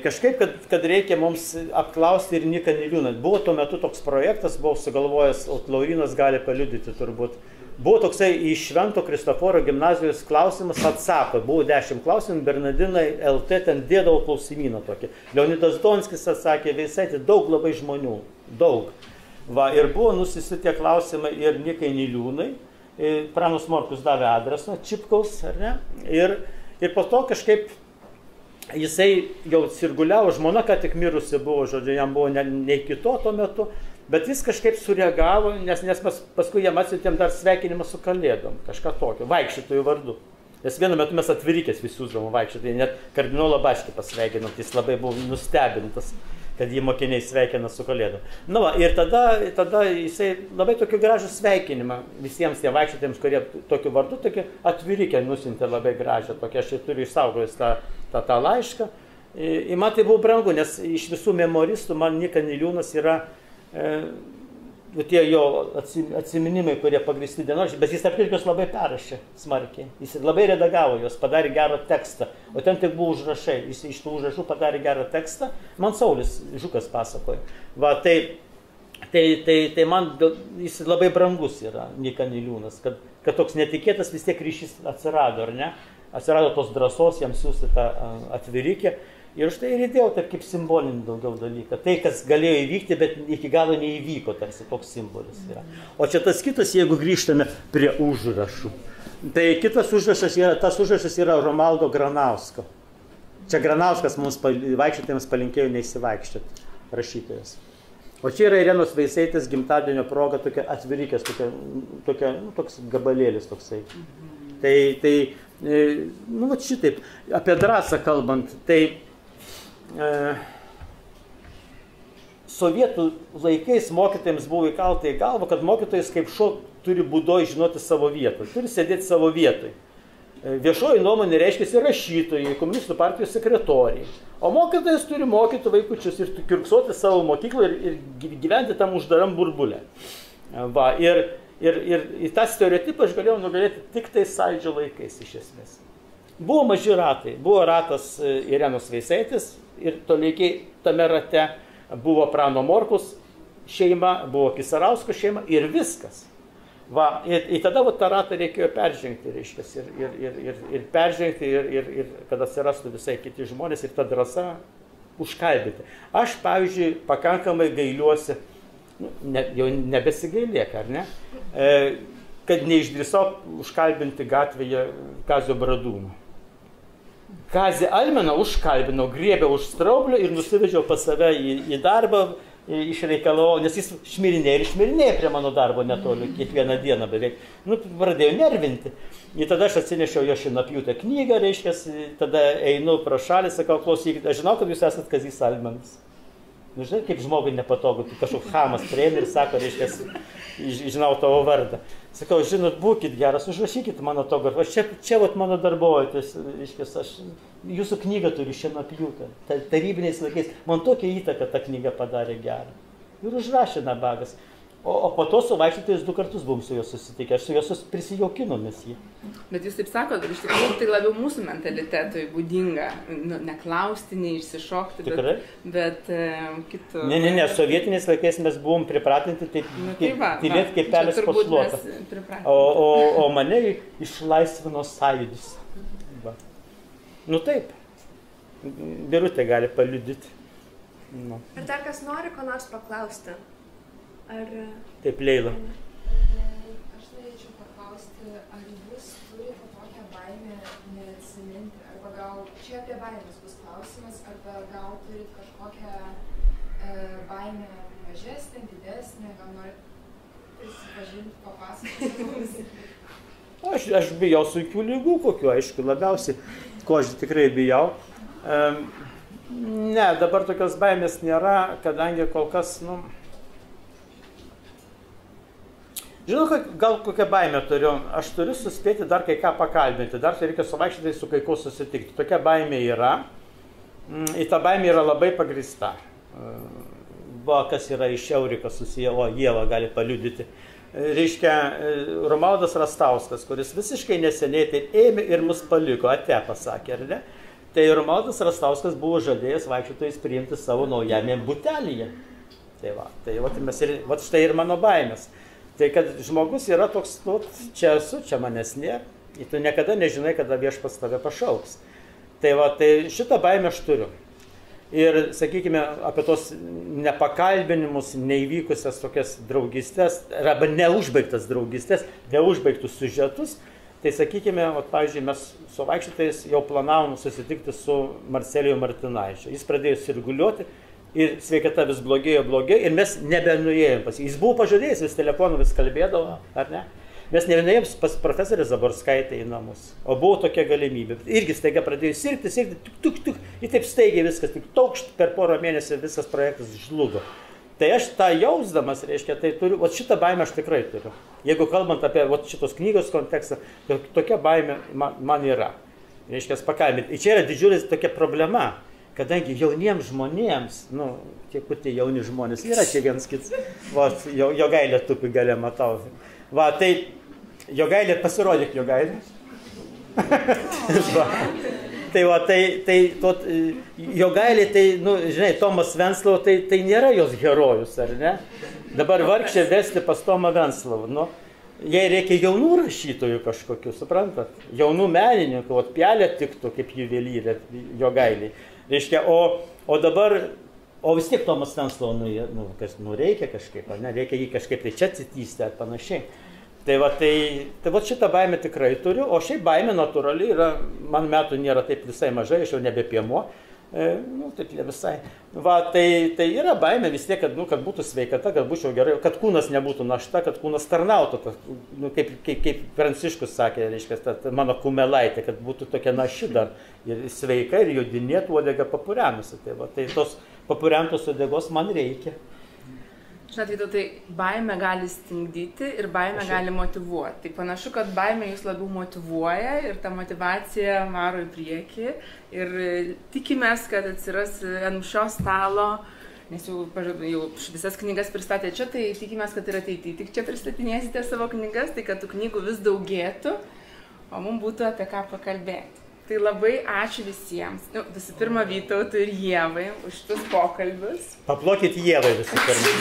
kažkaip, kad, kad reikia mums apklausti ir Niką Niliūną. Buvo tuo metu toks projektas, buvo sugalvojęs, o Laurinas gali paliudyti turbūt. Buvo toksai iš Švento Kristoforo gimnazijos klausimas atsako. Buvo dešimt klausimų, Bernardinai L T ten dėdavo klausimyną tokį. Leonidas Donskis atsakė, Veisaitė, daug labai žmonių, daug. Va, ir buvo nusisi tie klausimai ir Nikai Niliūnai, Pranas Morkus davė adresą, Čipkaus, ar ne? Ir, ir po to kažkaip jisai jau cirguliavo, žmona ką tik mirusi buvo, žodžiu, jam buvo ne, ne iki to tuo metu. Bet jis kažkaip sureagavo, nes, nes pas, paskui jam atsiutėm dar sveikinimą su kalėdom, kažką tokio, vaikščiotojų vardu. Nes vienu metu mes atvirikės visi uždavome vaikščiotojai, net kardinolą Bačkį pasveikinant, jis labai buvo nustebintas, kad jį mokiniai sveikina su kalėdom. Na va, ir tada, tada jisai labai tokiu gražų sveikinimą visiems tie vaikščiotojams, kurie tokiu vardu, tokia atvirikė nusintė labai gražią, tokia aš turiu išsaugojus tą, tą, tą laišką. Ir man tai buvo brangu, nes iš visų memoristų man Nika Niliūnas yra... E, tie jo atsiminimai, kurie pagrįsti dienoraščiais, bet jis tarp kitko labai perrašė smarkiai. Jis labai redagavo juos, padarė gerą tekstą. O ten tik buvo užrašai. Jis iš tų užrašų padarė gerą tekstą. Man Saulis Žukas pasakoja. Va, tai, tai, tai, tai man jis labai brangus yra, Nika Niliūnas, kad, kad toks netikėtas vis tiek ryšys atsirado, ar ne? Atsirado tos drąsos jam siūsti tą atvirikį. Ir štai ir įdėjau taip kaip simbolinį daugiau dalyką. Tai, kas galėjo įvykti, bet iki galo neįvyko, tarsi toks simbolis yra. O čia tas kitas, jeigu grįžtame prie užrašų. Tai kitas užrašas yra, tas užrašas yra Romualdo Granausko. Čia Granauskas mums vaikščiotėms palinkėjo neįsivaikščioti, rašytojas. O čia yra Irenos Veisaitės gimtadienio proga, tokia atvirikės, tokia, tokia, nu, toks gabalėlis toksai. Tai, tai, nu, va šitaip, apie drąsą kalbant, tai sovietų laikais mokytojams buvo įkalta į galvą, kad mokytojas kaip šuo turi būdoj žinoti savo vietą, turi sėdėti savo vietoj. Viešoji nuomonė reiškiasi rašytojai, komunistų partijos sekretoriai. O mokytojas turi mokyti vaikučius ir kirksuoti savo mokyklą ir, ir gyventi tam uždaram burbulę. Va, ir, ir, ir, ir tą stereotipą aš galėjau nugalėti tik tais Sąjūdžio laikais iš esmės. Buvo maži ratai. Buvo ratas Irenos Veisaitės. Ir Toleikiai tame rate buvo Prano Morkus šeima, buvo Kisarausko šeima ir viskas. Va, ir, ir tada va, tą ratą reikėjo peržengti, reiškia, ir, ir, ir, ir, ir peržengti, ir, ir, ir kad atsirastų visai kiti žmonės ir tą drąsą užkalbėti. Aš, pavyzdžiui, pakankamai gailiuosi, nu, ne, jau nebesigailėk, ar ne, e, kad neišdrįsau užkalbinti gatvėje Kazio Bradūno. Kazį Almeną užkalbinau, griebė už straublio ir nusivežiau pas save į, į darbą, išreikalavau, nes jis šmirinėjo ir šmirinėjo prie mano darbo netoli, kiekvieną dieną beveik. Nu, pradėjau nervinti. Ir tada aš atsinešiau jo šienapjūtę knygą, reiškia, tada einu pro šalį, sakau, klausykite, aš žinau, kad jūs esat Kazys Almenas. Nu, žinai, kaip žmogui nepatogu, tai kažkoks chamas prieina ir sako, reiškia, žinau tavo vardą. Sakau, žinot, būkit geras, užrašykit mano to garbo. Čia, čia vat mano darbovietė, reiškia, aš jūsų knygą turiu šienapjūtą. Tarybiniais laikais. Man tokia įtaka ta knyga padarė gerą. Ir užrašė nabagas. O, o po to su vaikštytais du kartus buvom su juo susitikę, aš su juo prisijaukinu mes jį. Bet jūs taip sakot, iš tikrųjų tai labiau mūsų mentalitetui būdinga, nu, neklausti, neišsišokti, tikrai? bet, bet uh, kitų... Ne, ne, ne, sovietiniais laikais mes buvom pripratinti taip, nu, tai va, kaip, va, kaip pelės po šluotą. O, o, o mane išlaisvino Sąjūdis. Va. Nu taip, Birutė gali paliudyti. Nu. Ar dar kas nori ko nors paklausti? Ar... Taip, Leila. Aš norėčiau paklausti, ar jūs turite tokią baimę neatsiminti, arba gal čia apie baimės bus klausimas, arba gal turit kažkokią e, baimę mažesnį, didesnį, gal norit prisipažinti, papasakoti. aš, aš bijau sunkių lygų kokiu, aišku, labiausiai, ko aš tikrai bijau. Um, ne, dabar tokios baimės nėra, kadangi kol kas, nu... Žinau, gal kokią baimę turiu, aš turiu suspėti dar kai ką pakalbinti, dar tai reikia su vaikštytai su kai kuo susitikti. Tokia baimė yra, į tą baimę yra labai pagrįsta. Buvo, kas yra iš Euriko susiję, o Ieva gali paliudyti. Reiškia, Romualdas Rastauskas, kuris visiškai neseniai tai ėmė ir mus paliko, ate pasakė, ar ne? Tai Romualdas Rastauskas buvo žadėjęs vaikštytais priimti savo naujame butelyje. Tai va, tai va, tai mes ir, va, štai ir mano baimės. Tai kad žmogus yra toks, nu, čia esu, čia manęs nėra, ir tu niekada nežinai, kada viešpats tave pašauks. Tai va, tai šitą baimę aš turiu. Ir, sakykime, apie tos nepakalbinimus, neįvykusias tokias draugystės, arba neužbaigtas draugystės, neužbaigtus siužetus, tai, sakykime, o, pavyzdžiui, mes su vaikštytais jau planavom susitikti su Marcelijo Martinaičiu. Jis pradėjo sirguliuoti. Ir sveikata vis blogėjo, blogėjo, ir mes nebenuėjom pas jį. Jis buvo pažadėjęs, vis telefonu vis kalbėdavo, ar ne? Mes nebenuėjom pas profesorį Zaborskaitę į namus, o buvo tokia galimybė. Irgi staiga pradėjo sirgti, sirgti, tuk, tuk, tuk, ir taip staigiai viskas, tik taukšt, per porą mėnesių visas projektas žlugo. Tai aš tą jausdamas, reiškia, tai turiu, o šitą baimę aš tikrai turiu. Jeigu kalbant apie o, šitos knygos kontekstą, tokia baimė man, man yra. Reiškia, pakalbėti. Ir čia yra didžiulis tokia problema. Kadangi jauniems žmonėms, nu, tie kur tie jauni žmonės, yra čia vienas kits, va, jo, jo gailė tupi galia matau. Va, tai jo gailė, pasirodyk jo gailė. Va, tai va, tai, tai to, jo gailė, tai, nu, žinai, Tomas Venslau, tai, tai nėra jos herojus, ar ne? Dabar vargšė vesti pas Tomą Venslau, nu. Jei reikia jaunų rašytojų kažkokių, suprantat? Jaunų menininkų, o Pielė tiktų kaip juvelyrė jo gailiai. Reiškia, o, o dabar, o vis tiek Tomas Venslau, nu, nu, nu reikia kažkaip, ar ne, reikia jį kažkaip tai čia atsitysti ar panašiai. Tai va, tai, tai va šitą baimę tikrai turiu, o šiaip baimė natūrali yra, man metų nėra taip visai mažai, aš jau nebepiemuo. Nu, taip ne visai. Va, tai, tai yra baimė vis tiek, kad, nu, kad būtų sveikata, kad būčiau gerai, kad kūnas nebūtų našta, kad kūnas tarnautų, kad, nu, kaip, kaip, kaip Pranciškus sakė, reiškia, ta, ta mano kumelaitė, kad būtų tokia naši dar ir sveika ir judinėtų uodegą papuriamusi. Tai, va, tai tos papuriantos uodegos man reikia. Žinot, tai baimė gali stingdyti ir baimė Ašia. gali motyvuoti. Tai panašu, kad baimė jūs labiau motyvuoja ir ta motivacija varo į priekį. Ir tikimės, kad atsiras ant šio stalo, nes jau, jau visas knygas pristatė čia, tai tikimės, kad ir ateityje tik čia pristatinėsite savo knygas, tai kad tų knygų vis daugėtų, o mums būtų apie ką pakalbėti. Tai labai ačiū visiems. Nu, visų pirma, Vytautui ir Ievai už šitus pokalbius. Paplokit Ievai visų pirma.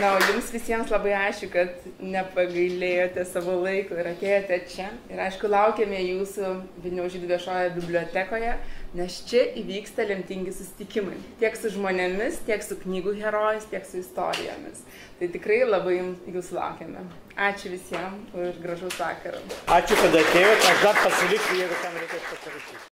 Na, o jums visiems labai ačiū, kad nepagailėjote savo laiko ir atėjote čia. Ir aišku, laukiame jūsų Vilniaus žydų viešojoje bibliotekoje. Nes čia įvyksta lemtingi susitikimai. Tiek su žmonėmis, tiek su knygų herojais, tiek su istorijomis. Tai tikrai labai jūs laukiame. Ačiū visiems ir gražaus vakaro. Ačiū, kad atėjote. Aš dar pasiliksiu, jeigu tam reikės pasirašyti.